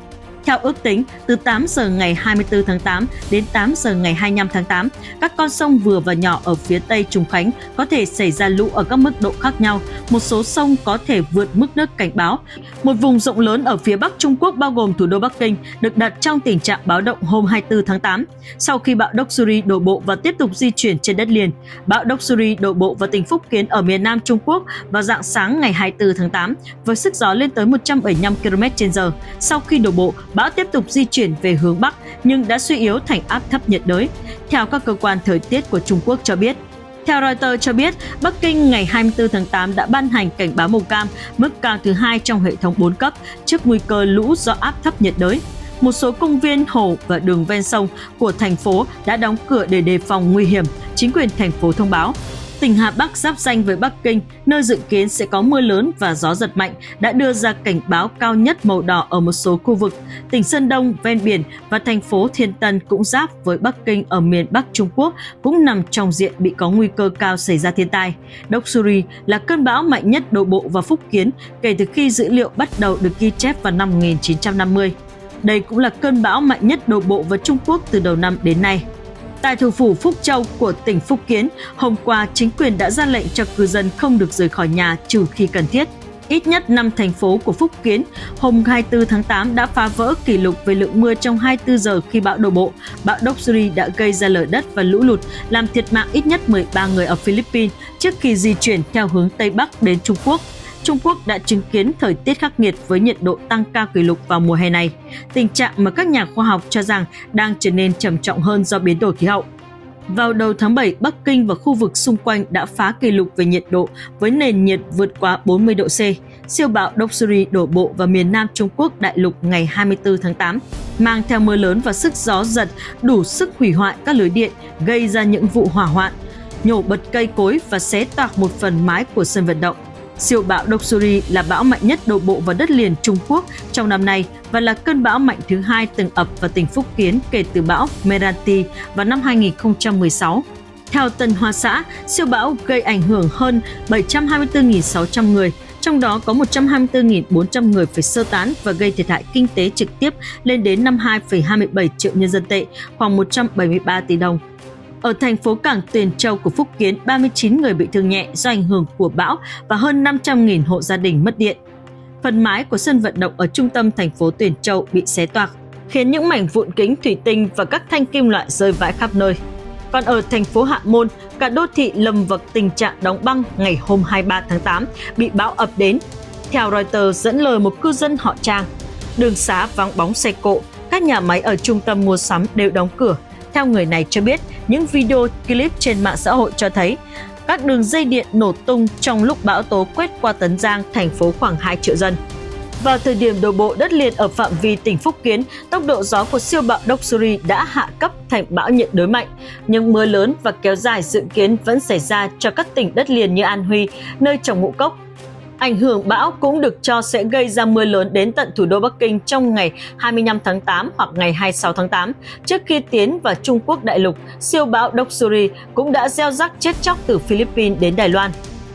Theo ước tính, từ 8 giờ ngày 24 tháng 8 đến 8 giờ ngày 25 tháng 8, các con sông vừa và nhỏ ở phía Tây Trùng Khánh có thể xảy ra lũ ở các mức độ khác nhau. Một số sông có thể vượt mức nước cảnh báo. Một vùng rộng lớn ở phía Bắc Trung Quốc bao gồm thủ đô Bắc Kinh được đặt trong tình trạng báo động hôm 24 tháng 8 sau khi bão Doksuri đổ bộ và tiếp tục di chuyển trên đất liền. Bão Doksuri đổ bộ vào tỉnh Phúc Kiến ở miền Nam Trung Quốc vào rạng sáng ngày 24 tháng 8 với sức gió lên tới 175 km/h. Sau khi đổ bộ, bão tiếp tục di chuyển về hướng Bắc nhưng đã suy yếu thành áp thấp nhiệt đới, theo các cơ quan thời tiết của Trung Quốc cho biết. Theo Reuters cho biết, Bắc Kinh ngày 24 tháng 8 đã ban hành cảnh báo màu cam, mức cao thứ hai trong hệ thống 4 cấp, trước nguy cơ lũ do áp thấp nhiệt đới. Một số công viên, hồ và đường ven sông của thành phố đã đóng cửa để đề phòng nguy hiểm, chính quyền thành phố thông báo. Tỉnh Hà Bắc giáp ranh với Bắc Kinh, nơi dự kiến sẽ có mưa lớn và gió giật mạnh, đã đưa ra cảnh báo cao nhất màu đỏ ở một số khu vực. Tỉnh Sơn Đông, ven biển và thành phố Thiên Tân cũng giáp với Bắc Kinh ở miền Bắc Trung Quốc cũng nằm trong diện bị có nguy cơ cao xảy ra thiên tai. Doksuri là cơn bão mạnh nhất đổ bộ vào Phúc Kiến kể từ khi dữ liệu bắt đầu được ghi chép vào năm 1950. Đây cũng là cơn bão mạnh nhất đổ bộ vào Trung Quốc từ đầu năm đến nay. Tại thủ phủ Phúc Châu của tỉnh Phúc Kiến, hôm qua chính quyền đã ra lệnh cho cư dân không được rời khỏi nhà trừ khi cần thiết. Ít nhất 5 thành phố của Phúc Kiến hôm 24 tháng 8 đã phá vỡ kỷ lục về lượng mưa trong 24 giờ khi bão đổ bộ. Bão Doksuri đã gây ra lở đất và lũ lụt, làm thiệt mạng ít nhất 13 người ở Philippines trước khi di chuyển theo hướng Tây Bắc đến Trung Quốc. Trung Quốc đã chứng kiến thời tiết khắc nghiệt với nhiệt độ tăng cao kỷ lục vào mùa hè này, tình trạng mà các nhà khoa học cho rằng đang trở nên trầm trọng hơn do biến đổi khí hậu. Vào đầu tháng 7, Bắc Kinh và khu vực xung quanh đã phá kỷ lục về nhiệt độ với nền nhiệt vượt quá 40 độ C. Siêu bão Doksuri đổ bộ vào miền Nam Trung Quốc đại lục ngày 24 tháng 8, mang theo mưa lớn và sức gió giật đủ sức hủy hoại các lưới điện, gây ra những vụ hỏa hoạn, nhổ bật cây cối và xé toạc một phần mái của sân vận động. Siêu bão Doksuri là bão mạnh nhất đổ bộ vào đất liền Trung Quốc trong năm nay và là cơn bão mạnh thứ hai từng ập vào tỉnh Phúc Kiến kể từ bão Meranti vào năm 2016. Theo Tân Hoa Xã, siêu bão gây ảnh hưởng hơn 724.600 người, trong đó có 124.400 người phải sơ tán và gây thiệt hại kinh tế trực tiếp lên đến 52,27 triệu nhân dân tệ, khoảng 173 tỷ đồng. Ở thành phố Cảng Tuyền Châu của Phúc Kiến, 39 người bị thương nhẹ do ảnh hưởng của bão và hơn 500.000 hộ gia đình mất điện. Phần mái của sân vận động ở trung tâm thành phố Tuyền Châu bị xé toạc, khiến những mảnh vụn kính thủy tinh và các thanh kim loại rơi vãi khắp nơi. Còn ở thành phố Hạ Môn, cả đô thị lâm vào tình trạng đóng băng ngày hôm 23 tháng 8 bị bão ập đến. Theo Reuters dẫn lời một cư dân họ Trang, đường xá vắng bóng xe cộ, các nhà máy ở trung tâm mua sắm đều đóng cửa. Theo người này cho biết, những video clip trên mạng xã hội cho thấy các đường dây điện nổ tung trong lúc bão tố quét qua Tấn Giang, thành phố khoảng 2 triệu dân. Vào thời điểm đổ bộ đất liền ở phạm vi tỉnh Phúc Kiến, tốc độ gió của siêu bão Doksuri đã hạ cấp thành bão nhiệt đới mạnh, nhưng mưa lớn và kéo dài dự kiến vẫn xảy ra cho các tỉnh đất liền như An Huy, nơi trồng ngũ cốc. Ảnh hưởng bão cũng được cho sẽ gây ra mưa lớn đến tận thủ đô Bắc Kinh trong ngày 25 tháng 8 hoặc ngày 26 tháng 8. Trước khi tiến vào Trung Quốc đại lục, siêu bão Doksuri cũng đã gieo rắc chết chóc từ Philippines đến Đài Loan.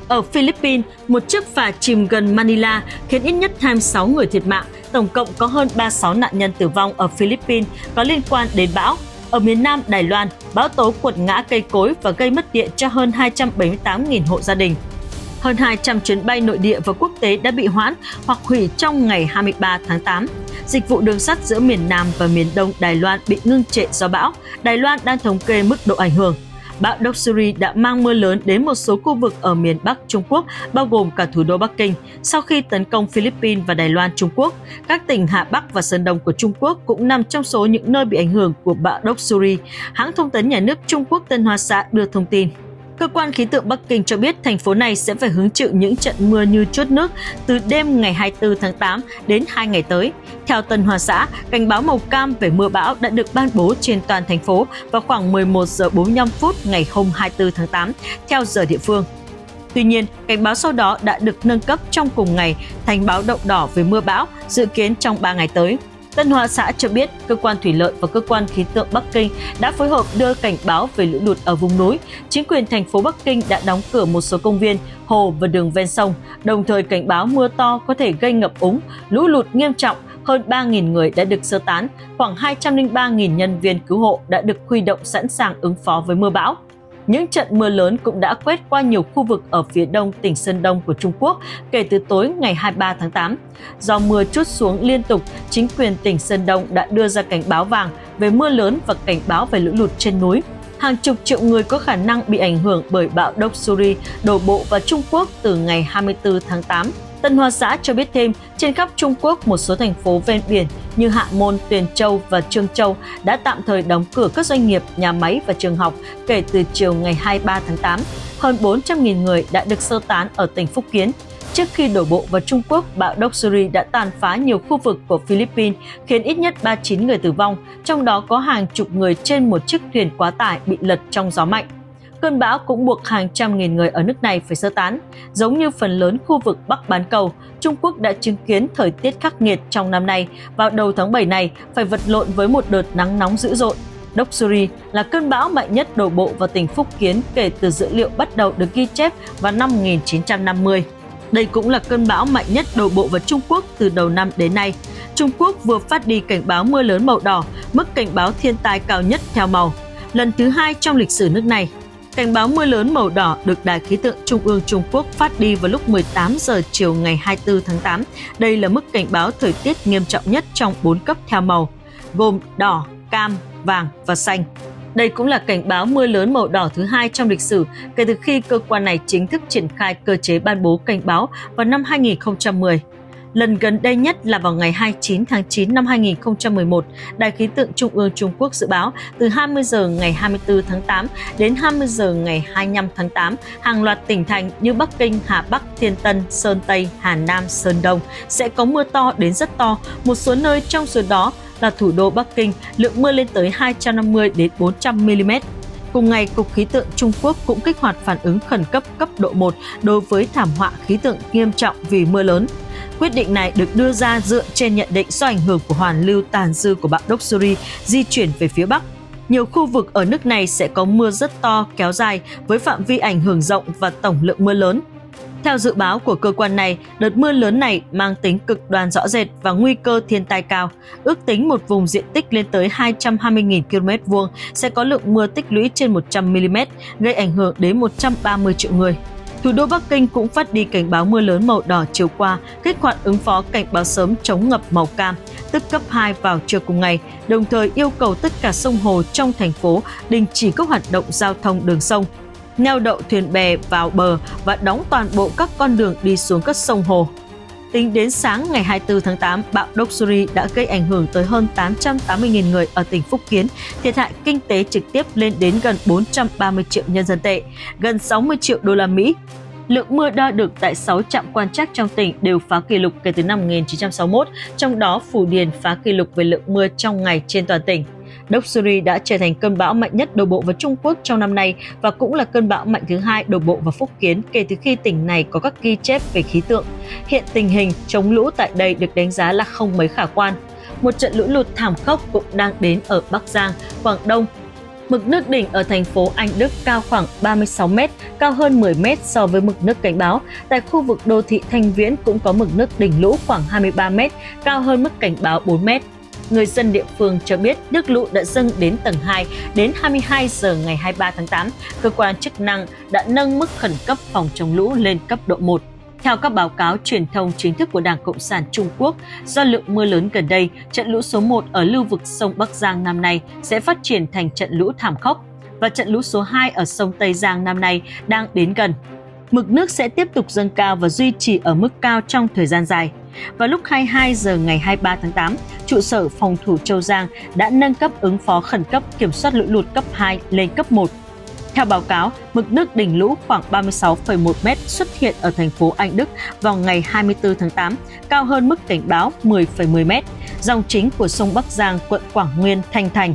Ở Philippines, một chiếc phà chìm gần Manila khiến ít nhất 26 người thiệt mạng. Tổng cộng có hơn 36 nạn nhân tử vong ở Philippines có liên quan đến bão. Ở miền Nam Đài Loan, bão tố quật ngã cây cối và gây mất điện cho hơn 278.000 hộ gia đình. Hơn 200 chuyến bay nội địa và quốc tế đã bị hoãn hoặc hủy trong ngày 23 tháng 8. Dịch vụ đường sắt giữa miền Nam và miền Đông Đài Loan bị ngưng trệ do bão. Đài Loan đang thống kê mức độ ảnh hưởng. Bão Doksuri đã mang mưa lớn đến một số khu vực ở miền Bắc Trung Quốc, bao gồm cả thủ đô Bắc Kinh, sau khi tấn công Philippines và Đài Loan Trung Quốc. Các tỉnh Hà Bắc và Sơn Đông của Trung Quốc cũng nằm trong số những nơi bị ảnh hưởng của bão Doksuri, hãng thông tấn nhà nước Trung Quốc Tân Hoa Xã đưa thông tin. Cơ quan khí tượng Bắc Kinh cho biết thành phố này sẽ phải hứng chịu những trận mưa như trút nước từ đêm ngày 24 tháng 8 đến 2 ngày tới. Theo Tân Hoa Xã, cảnh báo màu cam về mưa bão đã được ban bố trên toàn thành phố vào khoảng 11:45 ngày hôm 24 tháng 8 theo giờ địa phương. Tuy nhiên, cảnh báo sau đó đã được nâng cấp trong cùng ngày thành báo động đỏ về mưa bão dự kiến trong 3 ngày tới. Tân Hoa Xã cho biết, cơ quan thủy lợi và cơ quan khí tượng Bắc Kinh đã phối hợp đưa cảnh báo về lũ lụt ở vùng núi. Chính quyền thành phố Bắc Kinh đã đóng cửa một số công viên, hồ và đường ven sông, đồng thời cảnh báo mưa to có thể gây ngập úng, lũ lụt nghiêm trọng. Hơn 3.000 người đã được sơ tán, khoảng 203.000 nhân viên cứu hộ đã được huy động sẵn sàng ứng phó với mưa bão. Những trận mưa lớn cũng đã quét qua nhiều khu vực ở phía đông tỉnh Sơn Đông của Trung Quốc kể từ tối ngày 23 tháng 8. Do mưa trút xuống liên tục, chính quyền tỉnh Sơn Đông đã đưa ra cảnh báo vàng về mưa lớn và cảnh báo về lũ lụt trên núi. Hàng chục triệu người có khả năng bị ảnh hưởng bởi bão Doksuri đổ bộ vào Trung Quốc từ ngày 24 tháng 8. Tân Hoa Xã cho biết thêm, trên khắp Trung Quốc, một số thành phố ven biển như Hạ Môn, Tuyền Châu và Trương Châu đã tạm thời đóng cửa các doanh nghiệp, nhà máy và trường học kể từ chiều ngày 23 tháng 8. Hơn 400.000 người đã được sơ tán ở tỉnh Phúc Kiến. Trước khi đổ bộ vào Trung Quốc, bão Doksuri đã tàn phá nhiều khu vực của Philippines, khiến ít nhất 39 người tử vong, trong đó có hàng chục người trên một chiếc thuyền quá tải bị lật trong gió mạnh. Cơn bão cũng buộc hàng trăm nghìn người ở nước này phải sơ tán. Giống như phần lớn khu vực Bắc Bán Cầu, Trung Quốc đã chứng kiến thời tiết khắc nghiệt trong năm nay. Vào đầu tháng 7 này, phải vật lộn với một đợt nắng nóng dữ dội. Doksuri là cơn bão mạnh nhất đổ bộ vào tỉnh Phúc Kiến kể từ dữ liệu bắt đầu được ghi chép vào năm 1950. Đây cũng là cơn bão mạnh nhất đổ bộ vào Trung Quốc từ đầu năm đến nay. Trung Quốc vừa phát đi cảnh báo mưa lớn màu đỏ, mức cảnh báo thiên tai cao nhất theo màu, lần thứ hai trong lịch sử nước này. Cảnh báo mưa lớn màu đỏ được Đài Khí tượng Trung ương Trung Quốc phát đi vào lúc 18 giờ chiều ngày 24 tháng 8. Đây là mức cảnh báo thời tiết nghiêm trọng nhất trong 4 cấp theo màu, gồm đỏ, cam, vàng và xanh. Đây cũng là cảnh báo mưa lớn màu đỏ thứ hai trong lịch sử kể từ khi cơ quan này chính thức triển khai cơ chế ban bố cảnh báo vào năm 2010. Lần gần đây nhất là vào ngày 29 tháng 9 năm 2011, Đài Khí tượng Trung ương Trung Quốc dự báo từ 20 giờ ngày 24 tháng 8 đến 20 giờ ngày 25 tháng 8, hàng loạt tỉnh thành như Bắc Kinh, Hà Bắc, Thiên Tân, Sơn Tây, Hà Nam, Sơn Đông sẽ có mưa to đến rất to, một số nơi trong số đó là thủ đô Bắc Kinh, lượng mưa lên tới 250 đến 400 mm. Cùng ngày, Cục Khí tượng Trung Quốc cũng kích hoạt phản ứng khẩn cấp cấp độ 1 đối với thảm họa khí tượng nghiêm trọng vì mưa lớn. Quyết định này được đưa ra dựa trên nhận định do ảnh hưởng của hoàn lưu tàn dư của bão Doksuri di chuyển về phía Bắc. Nhiều khu vực ở nước này sẽ có mưa rất to kéo dài với phạm vi ảnh hưởng rộng và tổng lượng mưa lớn. Theo dự báo của cơ quan này, đợt mưa lớn này mang tính cực đoan rõ rệt và nguy cơ thiên tai cao. Ước tính một vùng diện tích lên tới 220.000 km2 sẽ có lượng mưa tích lũy trên 100 mm, gây ảnh hưởng đến 130 triệu người. Thủ đô Bắc Kinh cũng phát đi cảnh báo mưa lớn màu đỏ chiều qua, kích hoạt ứng phó cảnh báo sớm chống ngập màu cam, tức cấp 2 vào trưa cùng ngày, đồng thời yêu cầu tất cả sông hồ trong thành phố đình chỉ các hoạt động giao thông đường sông, neo đậu thuyền bè vào bờ và đóng toàn bộ các con đường đi xuống các sông hồ. Tính đến sáng ngày 24 tháng 8, bão Doksuri đã gây ảnh hưởng tới hơn 880.000 người ở tỉnh Phúc Kiến, thiệt hại kinh tế trực tiếp lên đến gần 430 triệu nhân dân tệ, gần 60 triệu đô la Mỹ. Lượng mưa đo được tại 6 trạm quan trắc trong tỉnh đều phá kỷ lục kể từ năm 1961, trong đó Phú Điền phá kỷ lục về lượng mưa trong ngày trên toàn tỉnh. Doksuri đã trở thành cơn bão mạnh nhất đổ bộ vào Trung Quốc trong năm nay và cũng là cơn bão mạnh thứ hai đổ bộ vào Phúc Kiến kể từ khi tỉnh này có các ghi chép về khí tượng. Hiện tình hình chống lũ tại đây được đánh giá là không mấy khả quan. Một trận lũ lụt thảm khốc cũng đang đến ở Bắc Giang, Quảng Đông. Mực nước đỉnh ở thành phố Anh Đức cao khoảng 36 mét, cao hơn 10 mét so với mực nước cảnh báo. Tại khu vực đô thị Thanh Viễn cũng có mực nước đỉnh lũ khoảng 23 mét, cao hơn mức cảnh báo 4 mét. Người dân địa phương cho biết nước lũ đã dâng đến tầng 2 đến 22 giờ ngày 23 tháng 8. Cơ quan chức năng đã nâng mức khẩn cấp phòng chống lũ lên cấp độ 1. Theo các báo cáo truyền thông chính thức của Đảng Cộng sản Trung Quốc, do lượng mưa lớn gần đây, trận lũ số 1 ở lưu vực sông Bắc Giang năm nay sẽ phát triển thành trận lũ thảm khốc và trận lũ số 2 ở sông Tây Giang năm nay đang đến gần. Mực nước sẽ tiếp tục dâng cao và duy trì ở mức cao trong thời gian dài. Vào lúc 22 giờ ngày 23 tháng 8, trụ sở phòng thủ Châu Giang đã nâng cấp ứng phó khẩn cấp kiểm soát lũ lụt cấp 2 lên cấp 1. Theo báo cáo, mực nước đỉnh lũ khoảng 36,1 m xuất hiện ở thành phố Anh Đức vào ngày 24 tháng 8, cao hơn mức cảnh báo 10,10 m. Dòng chính của sông Bắc Giang, quận Quảng Nguyên, Thanh Thành,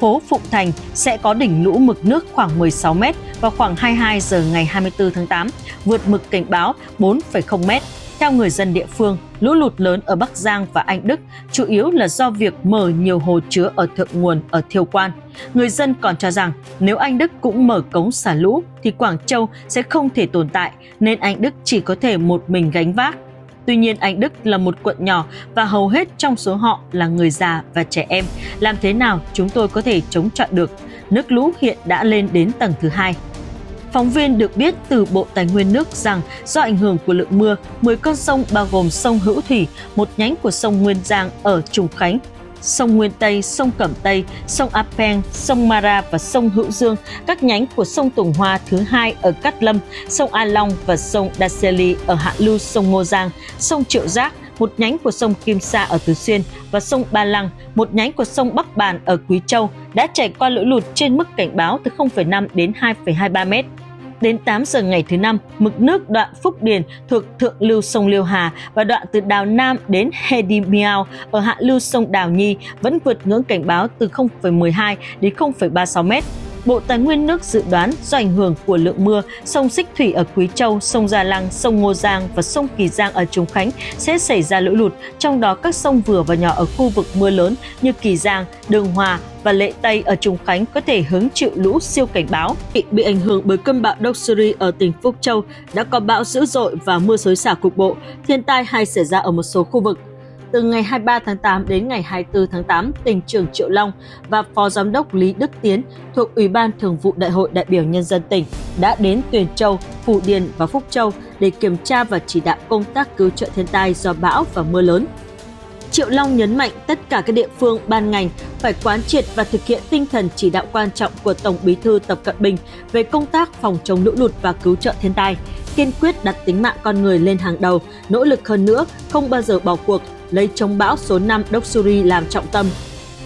phố Phụng Thành sẽ có đỉnh lũ mực nước khoảng 16 m vào khoảng 22 giờ ngày 24 tháng 8, vượt mực cảnh báo 4,0 m. Theo người dân địa phương, lũ lụt lớn ở Bắc Giang và Anh Đức chủ yếu là do việc mở nhiều hồ chứa ở thượng nguồn ở Thiêu Quan. Người dân còn cho rằng nếu Anh Đức cũng mở cống xả lũ thì Quảng Châu sẽ không thể tồn tại nên Anh Đức chỉ có thể một mình gánh vác. Tuy nhiên, Anh Đức là một quận nhỏ và hầu hết trong số họ là người già và trẻ em. Làm thế nào chúng tôi có thể chống chọi được? Nước lũ hiện đã lên đến tầng thứ 2. Phóng viên được biết từ Bộ Tài nguyên nước rằng do ảnh hưởng của lượng mưa, 10 con sông bao gồm sông Hữu Thủy, một nhánh của sông Nguyên Giang ở Trùng Khánh, sông Nguyên Tây, sông Cẩm Tây, sông A Peng, sông Mara và sông Hữu Dương, các nhánh của sông Tùng Hoa thứ hai ở Cát Lâm, sông A Long và sông Đa Seli ở hạ lưu sông Ngô Giang, sông Triệu Giác, một nhánh của sông Kim Sa ở Tứ Xuyên và sông Ba Lăng, một nhánh của sông Bắc Bàn ở Quý Châu đã trải qua lũ lụt trên mức cảnh báo từ 0,5 đến 2,23 mét. Đến 8 giờ ngày thứ Năm, mực nước đoạn Phúc Điền thuộc thượng lưu sông Liêu Hà và đoạn từ Đào Nam đến Hedimiao ở hạ lưu sông Đào Nhi vẫn vượt ngưỡng cảnh báo từ 0,12 đến 0,36 mét. Bộ Tài nguyên nước dự đoán do ảnh hưởng của lượng mưa, sông Xích Thủy ở Quý Châu, sông Gia Lăng, sông Ngô Giang và sông Kỳ Giang ở Trùng Khánh sẽ xảy ra lũ lụt, trong đó các sông vừa và nhỏ ở khu vực mưa lớn như Kỳ Giang, Đường Hòa và Lệ Tây ở Trùng Khánh có thể hứng chịu lũ siêu cảnh báo. Bị ảnh hưởng bởi cơn bão Doksuri ở tỉnh Phúc Châu đã có bão dữ dội và mưa xối xả cục bộ, thiên tai hay xảy ra ở một số khu vực. từ ngày 23 tháng 8 đến ngày 24 tháng 8, tỉnh trưởng Triệu Long và Phó Giám đốc Lý Đức Tiến thuộc Ủy ban Thường vụ Đại hội đại biểu Nhân dân tỉnh đã đến Tuyền Châu, Phú Điền và Phúc Châu để kiểm tra và chỉ đạo công tác cứu trợ thiên tai do bão và mưa lớn. Triệu Long nhấn mạnh tất cả các địa phương, ban ngành phải quán triệt và thực hiện tinh thần chỉ đạo quan trọng của Tổng Bí thư Tập Cận Bình về công tác phòng chống lũ lụt và cứu trợ thiên tai, kiên quyết đặt tính mạng con người lên hàng đầu, nỗ lực hơn nữa, không bao giờ bỏ cuộc, lấy chống bão số 5 Doksuri làm trọng tâm.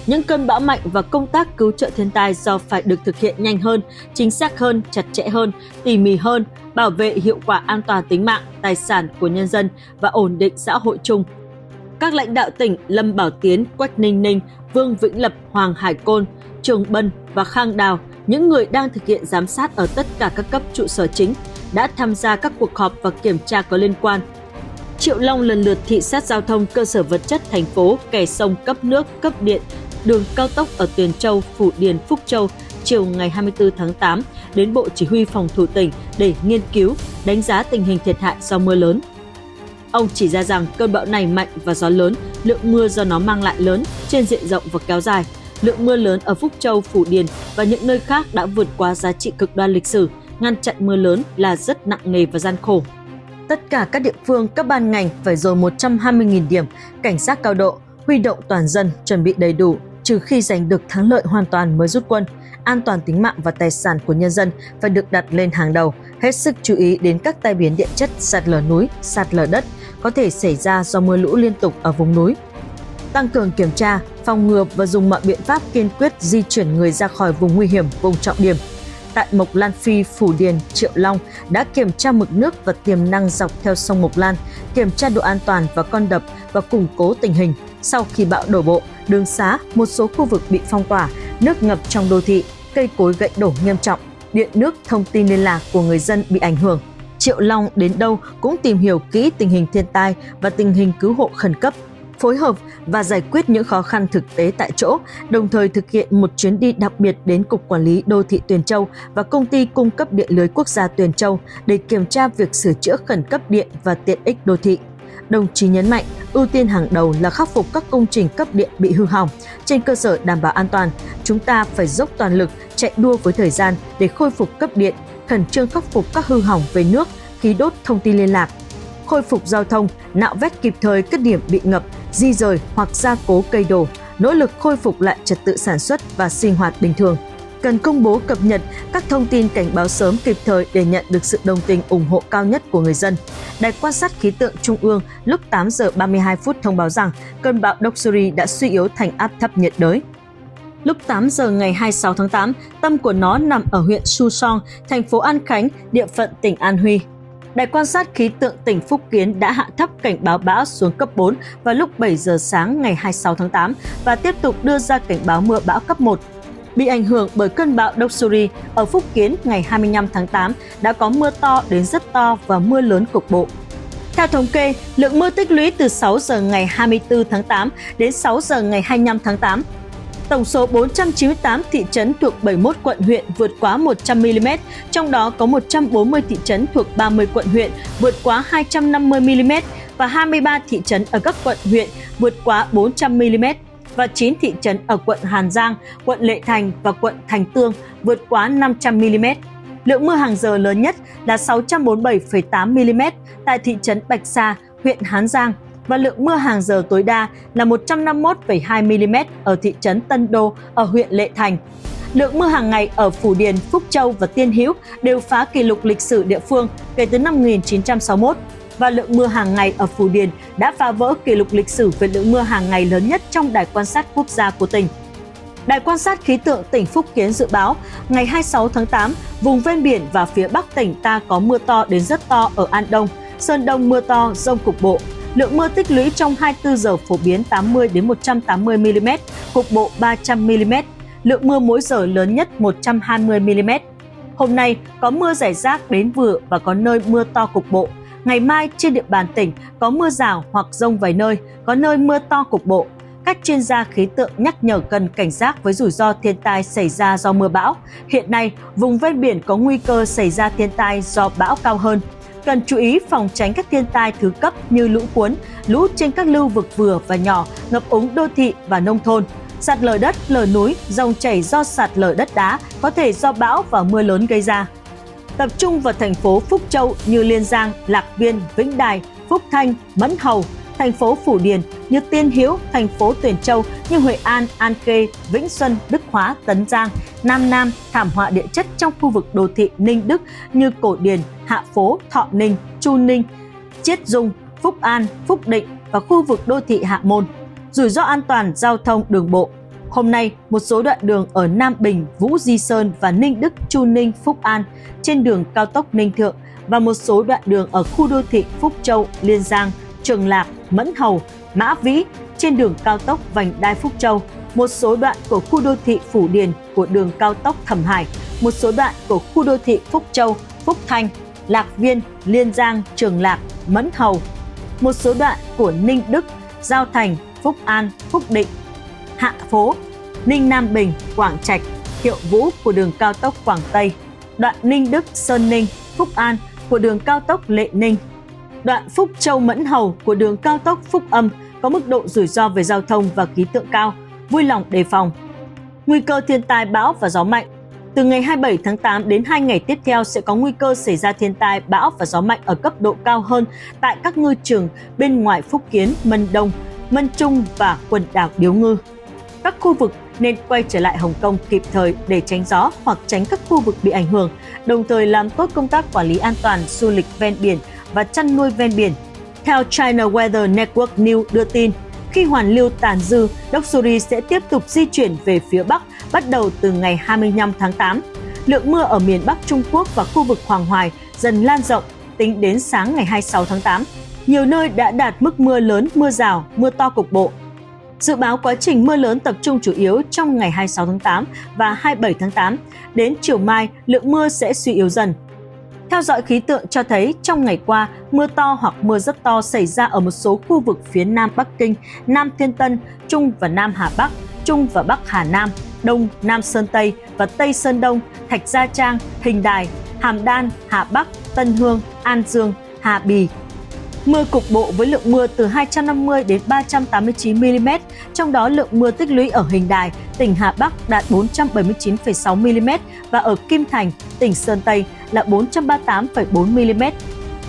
Những cơn bão mạnh và công tác cứu trợ thiên tai do phải được thực hiện nhanh hơn, chính xác hơn, chặt chẽ hơn, tỉ mỉ hơn, bảo vệ hiệu quả an toàn tính mạng, tài sản của nhân dân và ổn định xã hội chung. Các lãnh đạo tỉnh Lâm Bảo Tiến, Quách Ninh Ninh, Vương Vĩnh Lập, Hoàng Hải Côn, Trường Bân và Khang Đào, những người đang thực hiện giám sát ở tất cả các cấp trụ sở chính, đã tham gia các cuộc họp và kiểm tra có liên quan. Triệu Long lần lượt thị sát giao thông, cơ sở vật chất thành phố, kè sông, cấp nước, cấp điện, đường cao tốc ở Tuyền Châu, Phú Điền, Phúc Châu chiều ngày 24 tháng 8 đến Bộ Chỉ huy Phòng thủ tỉnh để nghiên cứu, đánh giá tình hình thiệt hại do mưa lớn. Ông chỉ ra rằng cơn bão này mạnh và gió lớn, lượng mưa do nó mang lại lớn trên diện rộng và kéo dài. Lượng mưa lớn ở Phúc Châu, Phú Điền và những nơi khác đã vượt qua giá trị cực đoan lịch sử, ngăn chặn mưa lớn là rất nặng nề và gian khổ. Tất cả các địa phương, các ban ngành phải dồn 120.000 điểm, cảnh giác cao độ, huy động toàn dân, chuẩn bị đầy đủ, trừ khi giành được thắng lợi hoàn toàn mới rút quân. An toàn tính mạng và tài sản của nhân dân phải được đặt lên hàng đầu, hết sức chú ý đến các tai biến địa chất, sạt lở núi, sạt lở đất có thể xảy ra do mưa lũ liên tục ở vùng núi. Tăng cường kiểm tra, phòng ngừa và dùng mọi biện pháp kiên quyết di chuyển người ra khỏi vùng nguy hiểm, vùng trọng điểm. Tại Mộc Lan Phi, Phú Điền, Triệu Long đã kiểm tra mực nước và tiềm năng dọc theo sông Mộc Lan, kiểm tra độ an toàn và con đập và củng cố tình hình. Sau khi bão đổ bộ, đường xá, một số khu vực bị phong tỏa, nước ngập trong đô thị, cây cối gãy đổ nghiêm trọng, điện nước, thông tin liên lạc của người dân bị ảnh hưởng. Triệu Long đến đâu cũng tìm hiểu kỹ tình hình thiên tai và tình hình cứu hộ khẩn cấp, phối hợp và giải quyết những khó khăn thực tế tại chỗ, đồng thời thực hiện một chuyến đi đặc biệt đến Cục Quản lý Đô thị Tuyền Châu và Công ty Cung cấp Điện lưới Quốc gia Tuyền Châu để kiểm tra việc sửa chữa khẩn cấp điện và tiện ích đô thị. Đồng chí nhấn mạnh, ưu tiên hàng đầu là khắc phục các công trình cấp điện bị hư hỏng. Trên cơ sở đảm bảo an toàn, chúng ta phải dốc toàn lực chạy đua với thời gian để khôi phục cấp điện, khẩn trương khắc phục các hư hỏng về nước, khí đốt, thông tin liên lạc, khôi phục giao thông, nạo vét kịp thời các điểm bị ngập, di rời hoặc gia cố cây đổ, nỗ lực khôi phục lại trật tự sản xuất và sinh hoạt bình thường. Cần công bố cập nhật các thông tin cảnh báo sớm kịp thời để nhận được sự đồng tình ủng hộ cao nhất của người dân. Đài quan sát khí tượng Trung ương lúc 8 giờ 32 phút thông báo rằng cơn bão Doksuri đã suy yếu thành áp thấp nhiệt đới. Lúc 8 giờ ngày 26 tháng 8, tâm của nó nằm ở huyện Su Song, thành phố An Khánh, địa phận tỉnh An Huy. Đài quan sát khí tượng tỉnh Phúc Kiến đã hạ thấp cảnh báo bão xuống cấp 4 vào lúc 7 giờ sáng ngày 26 tháng 8 và tiếp tục đưa ra cảnh báo mưa bão cấp 1. Bị ảnh hưởng bởi cơn bão Doksuri, ở Phúc Kiến ngày 25 tháng 8 đã có mưa to đến rất to và mưa lớn cục bộ. Theo thống kê, lượng mưa tích lũy từ 6 giờ ngày 24 tháng 8 đến 6 giờ ngày 25 tháng 8. Tổng số 498 thị trấn thuộc 71 quận huyện vượt quá 100mm, trong đó có 140 thị trấn thuộc 30 quận huyện vượt quá 250mm và 23 thị trấn ở các quận huyện vượt quá 400mm và 9 thị trấn ở quận Hàn Giang, quận Lệ Thành và quận Thành Tương vượt quá 500mm. Lượng mưa hàng giờ lớn nhất là 647,8mm tại thị trấn Bạch Sa, huyện Hán Giang và lượng mưa hàng giờ tối đa là 151,2mm ở thị trấn Tân Đô ở huyện Lệ Thành. Lượng mưa hàng ngày ở Phú Điền, Phúc Châu và Tiên Hữu đều phá kỷ lục lịch sử địa phương kể từ năm 1961 và lượng mưa hàng ngày ở Phú Điền đã phá vỡ kỷ lục lịch sử về lượng mưa hàng ngày lớn nhất trong đài quan sát quốc gia của tỉnh. Đài quan sát khí tượng tỉnh Phúc Kiến dự báo ngày 26 tháng 8, vùng ven biển và phía bắc tỉnh ta có mưa to đến rất to ở An Đông, Sơn Đông mưa to, dông cục bộ. Lượng mưa tích lũy trong 24 giờ phổ biến 80 đến 180 mm, cục bộ 300 mm. Lượng mưa mỗi giờ lớn nhất 120 mm. Hôm nay có mưa rải rác đến vừa và có nơi mưa to cục bộ. Ngày mai trên địa bàn tỉnh có mưa rào hoặc dông vài nơi, có nơi mưa to cục bộ. Các chuyên gia khí tượng nhắc nhở cần cảnh giác với rủi ro thiên tai xảy ra do mưa bão. Hiện nay, vùng ven biển có nguy cơ xảy ra thiên tai do bão cao hơn. cần chú ý phòng tránh các thiên tai thứ cấp như lũ cuốn, lũ trên các lưu vực vừa và nhỏ, ngập úng đô thị và nông thôn. Sạt lở đất, lở núi, dòng chảy do sạt lở đất đá có thể do bão và mưa lớn gây ra. Tập trung vào thành phố Phúc Châu như Liên Giang, Lạc Viên, Vĩnh Đài, Phúc Thanh, Mẫn Hầu, thành phố Phủ Điền như Tiên Hiếu, thành phố Tuyền Châu như Hội An, An Khê, Vĩnh Xuân, Đức Hóa, Tấn Giang, Nam Nam, thảm họa địa chất trong khu vực đô thị Ninh Đức như Cổ Điền, Hạ Phố, Thọ Ninh, Chu Ninh, Chiết Dung, Phúc An, Phúc Định và khu vực đô thị Hạ Môn. Rủi ro an toàn giao thông đường bộ. Hôm nay, một số đoạn đường ở Nam Bình, Vũ Di Sơn và Ninh Đức, Chu Ninh, Phúc An trên đường cao tốc Ninh Thượng và một số đoạn đường ở khu đô thị Phúc Châu, Liên Giang, Trường Lạc, Mẫn Hầu, Mã Vĩ trên đường cao tốc Vành Đai Phúc Châu, một số đoạn của khu đô thị Phủ Điền của đường cao tốc Thẩm Hải, một số đoạn của khu đô thị Phúc Châu, Phúc Thanh, Lạc Viên, Liên Giang, Trường Lạc, Mẫn Hầu, một số đoạn của Ninh Đức, Giao Thành, Phúc An, Phúc Định, Hạ Phố, Ninh Nam Bình, Quảng Trạch, Hiệu Vũ của đường cao tốc Quảng Tây, đoạn Ninh Đức, Sơn Ninh, Phúc An của đường cao tốc Lệ Ninh, đoạn Phúc Châu Mẫn Hầu của đường cao tốc Phúc Âm có mức độ rủi ro về giao thông và khí tượng cao, vui lòng đề phòng. Nguy cơ thiên tai bão và gió mạnh. Từ ngày 27 tháng 8 đến 2 ngày tiếp theo sẽ có nguy cơ xảy ra thiên tai bão và gió mạnh ở cấp độ cao hơn tại các ngư trường bên ngoài Phúc Kiến, Mân Đông, Mân Trung và quần đảo Điếu Ngư. Các khu vực nên quay trở lại Hồng Kông kịp thời để tránh gió hoặc tránh các khu vực bị ảnh hưởng, đồng thời làm tốt công tác quản lý an toàn du lịch ven biển và chăn nuôi ven biển. Theo China Weather Network News đưa tin, khi hoàn lưu tàn dư, Doksuri sẽ tiếp tục di chuyển về phía Bắc bắt đầu từ ngày 25 tháng 8. Lượng mưa ở miền Bắc Trung Quốc và khu vực Hoàng Hoài dần lan rộng tính đến sáng ngày 26 tháng 8. Nhiều nơi đã đạt mức mưa lớn, mưa rào, mưa to cục bộ. Dự báo quá trình mưa lớn tập trung chủ yếu trong ngày 26 tháng 8 và 27 tháng 8. Đến chiều mai, lượng mưa sẽ suy yếu dần. Theo dõi khí tượng cho thấy trong ngày qua, mưa to hoặc mưa rất to xảy ra ở một số khu vực phía Nam Bắc Kinh, Nam Thiên Tân, Trung và Nam Hà Bắc, Trung và Bắc Hà Nam, Đông, Nam Sơn Tây và Tây Sơn Đông, Thạch Gia Trang, Hình Đài, Hàm Đan, Hà Bắc, Tân Hương, An Dương, Hà Bì. Mưa cục bộ với lượng mưa từ 250 đến 389 mm, trong đó lượng mưa tích lũy ở Hình Đài, tỉnh Hà Bắc đạt 479,6 mm và ở Kim Thành, tỉnh Sơn Tây là 438,4 mm.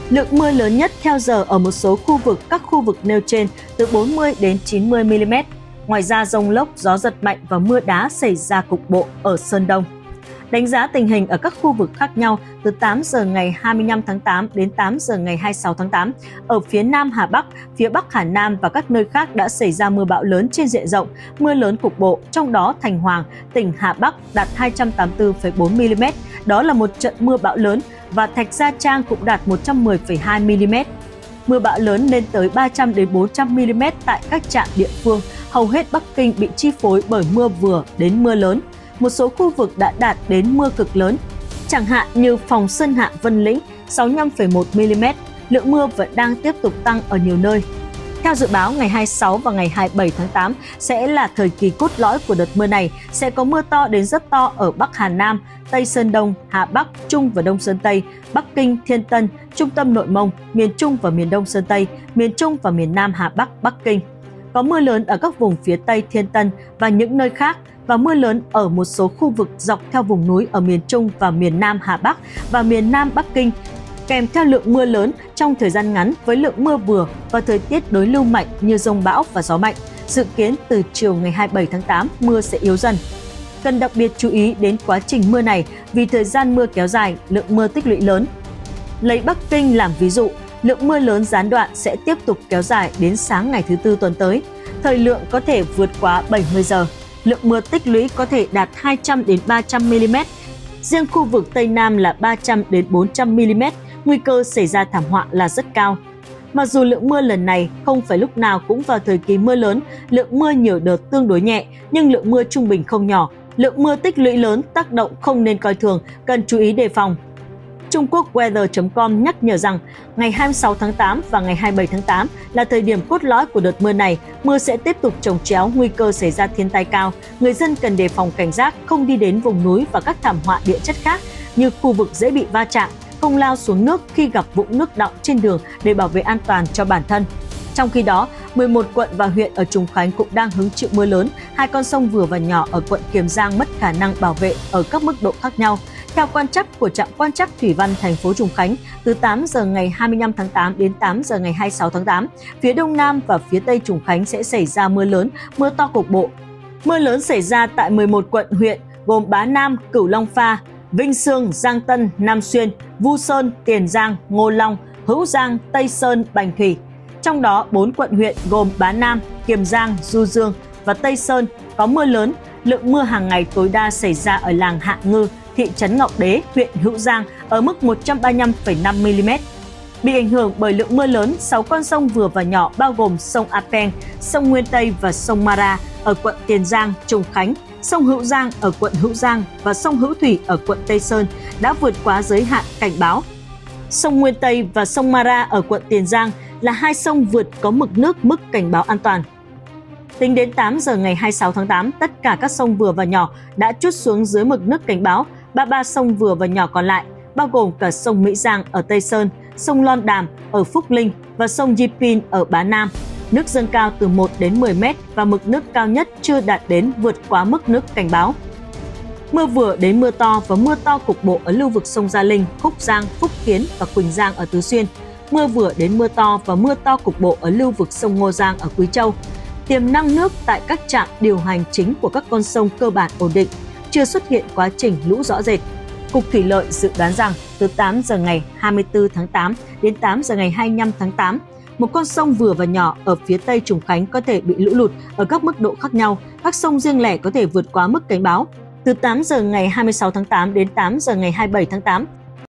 Lượng mưa lớn nhất theo giờ ở một số khu vực các khu vực nêu trên từ 40 đến 90 mm. Ngoài ra rông lốc, gió giật mạnh và mưa đá xảy ra cục bộ ở Sơn Đông. Đánh giá tình hình ở các khu vực khác nhau từ 8 giờ ngày 25 tháng 8 đến 8 giờ ngày 26 tháng 8. Ở phía Nam Hà Bắc, phía Bắc Hà Nam và các nơi khác đã xảy ra mưa bão lớn trên diện rộng, mưa lớn cục bộ, trong đó Thành Hoàng, tỉnh Hà Bắc đạt 284,4 mm, đó là một trận mưa bão lớn và Thạch Gia Trang cũng đạt 110,2 mm. Mưa bão lớn lên tới 300 đến 400 mm tại các trạm địa phương, hầu hết Bắc Kinh bị chi phối bởi mưa vừa đến mưa lớn. Một số khu vực đã đạt đến mưa cực lớn, chẳng hạn như Phòng Sơn Hạ Vân Lĩnh 65,1 mm, lượng mưa vẫn đang tiếp tục tăng ở nhiều nơi. Theo dự báo, ngày 26 và ngày 27 tháng 8 sẽ là thời kỳ cốt lõi của đợt mưa này, sẽ có mưa to đến rất to ở Bắc Hà Nam, Tây Sơn Đông, Hà Bắc, Trung và Đông Sơn Tây, Bắc Kinh, Thiên Tân, Trung tâm Nội Mông, miền Trung và miền Đông Sơn Tây, miền Trung và miền Nam Hà Bắc, Bắc Kinh. Có mưa lớn ở các vùng phía Tây Thiên Tân và những nơi khác, và mưa lớn ở một số khu vực dọc theo vùng núi ở miền Trung và miền Nam Hà Bắc và miền Nam Bắc Kinh, kèm theo lượng mưa lớn trong thời gian ngắn với lượng mưa vừa và thời tiết đối lưu mạnh như dông bão và gió mạnh. Dự kiến từ chiều ngày 27 tháng 8, mưa sẽ yếu dần. Cần đặc biệt chú ý đến quá trình mưa này vì thời gian mưa kéo dài, lượng mưa tích lũy lớn. Lấy Bắc Kinh làm ví dụ, lượng mưa lớn gián đoạn sẽ tiếp tục kéo dài đến sáng ngày thứ Tư tuần tới. Thời lượng có thể vượt quá 70 giờ. Lượng mưa tích lũy có thể đạt 200 đến 300 mm. Riêng khu vực Tây Nam là 300 đến 400 mm, nguy cơ xảy ra thảm họa là rất cao. Mặc dù lượng mưa lần này không phải lúc nào cũng vào thời kỳ mưa lớn, lượng mưa nhiều đợt tương đối nhẹ nhưng lượng mưa trung bình không nhỏ, lượng mưa tích lũy lớn tác động không nên coi thường, cần chú ý đề phòng. Trung Quốc Weather.com nhắc nhở rằng ngày 26 tháng 8 và ngày 27 tháng 8 là thời điểm cốt lõi của đợt mưa này. Mưa sẽ tiếp tục chồng chéo, nguy cơ xảy ra thiên tai cao. Người dân cần đề phòng cảnh giác, không đi đến vùng núi và các thảm họa địa chất khác như khu vực dễ bị va chạm, không lao xuống nước khi gặp vũng nước đọng trên đường để bảo vệ an toàn cho bản thân. Trong khi đó, 11 quận và huyện ở Trùng Khánh cũng đang hứng chịu mưa lớn. Hai con sông vừa và nhỏ ở quận Kiềm Giang mất khả năng bảo vệ ở các mức độ khác nhau. Theo quan trắc của trạm quan trắc thủy văn thành phố Trùng Khánh, từ 8 giờ ngày 25 tháng 8 đến 8 giờ ngày 26 tháng 8, phía đông nam và phía tây Trùng Khánh sẽ xảy ra mưa lớn, mưa to cục bộ. Mưa lớn xảy ra tại 11 quận huyện gồm Bá Nam, Cửu Long Pha, Vinh Xương, Giang Tân, Nam Xuyên, Vu Sơn, Tiền Giang, Ngô Long, Hữu Giang, Tây Sơn, Bành Thủy. Trong đó, 4 quận huyện gồm Bá Nam, Kiềm Giang, Du Dương và Tây Sơn có mưa lớn. Lượng mưa hàng ngày tối đa xảy ra ở làng Hạ Ngư, thị trấn Ngọc Đế, huyện Hữu Giang ở mức 135,5 mm. Bị ảnh hưởng bởi lượng mưa lớn, 6 con sông vừa và nhỏ bao gồm sông A Peng, sông Nguyên Tây và sông Mara ở quận Tiền Giang, Trùng Khánh, sông Hữu Giang ở quận Hữu Giang và sông Hữu Thủy ở quận Tây Sơn đã vượt quá giới hạn cảnh báo. Sông Nguyên Tây và sông Mara ở quận Tiền Giang là hai sông vượt có mực nước mức cảnh báo an toàn. Tính đến 8 giờ ngày 26 tháng 8, tất cả các sông vừa và nhỏ đã trút xuống dưới mực nước cảnh báo. 33 sông vừa và nhỏ còn lại, bao gồm cả sông Mỹ Giang ở Tây Sơn, sông Lon Đàm ở Phúc Linh và sông Yipin ở Bá Nam. Nước dâng cao từ 1 đến 10 mét và mực nước cao nhất chưa đạt đến vượt quá mức nước cảnh báo. Mưa vừa đến mưa to và mưa to cục bộ ở lưu vực sông Gia Linh, Cúc Giang, Phúc Kiến và Quỳnh Giang ở Tứ Xuyên. Mưa vừa đến mưa to và mưa to cục bộ ở lưu vực sông Ngô Giang ở Quý Châu. Tiềm năng nước tại các trạm điều hành chính của các con sông cơ bản ổn định, chưa xuất hiện quá trình lũ rõ rệt. Cục Thủy lợi dự đoán rằng từ 8 giờ ngày 24 tháng 8 đến 8 giờ ngày 25 tháng 8, một con sông vừa và nhỏ ở phía tây Trùng Khánh có thể bị lũ lụt ở các mức độ khác nhau, các sông riêng lẻ có thể vượt quá mức cảnh báo. Từ 8 giờ ngày 26 tháng 8 đến 8 giờ ngày 27 tháng 8,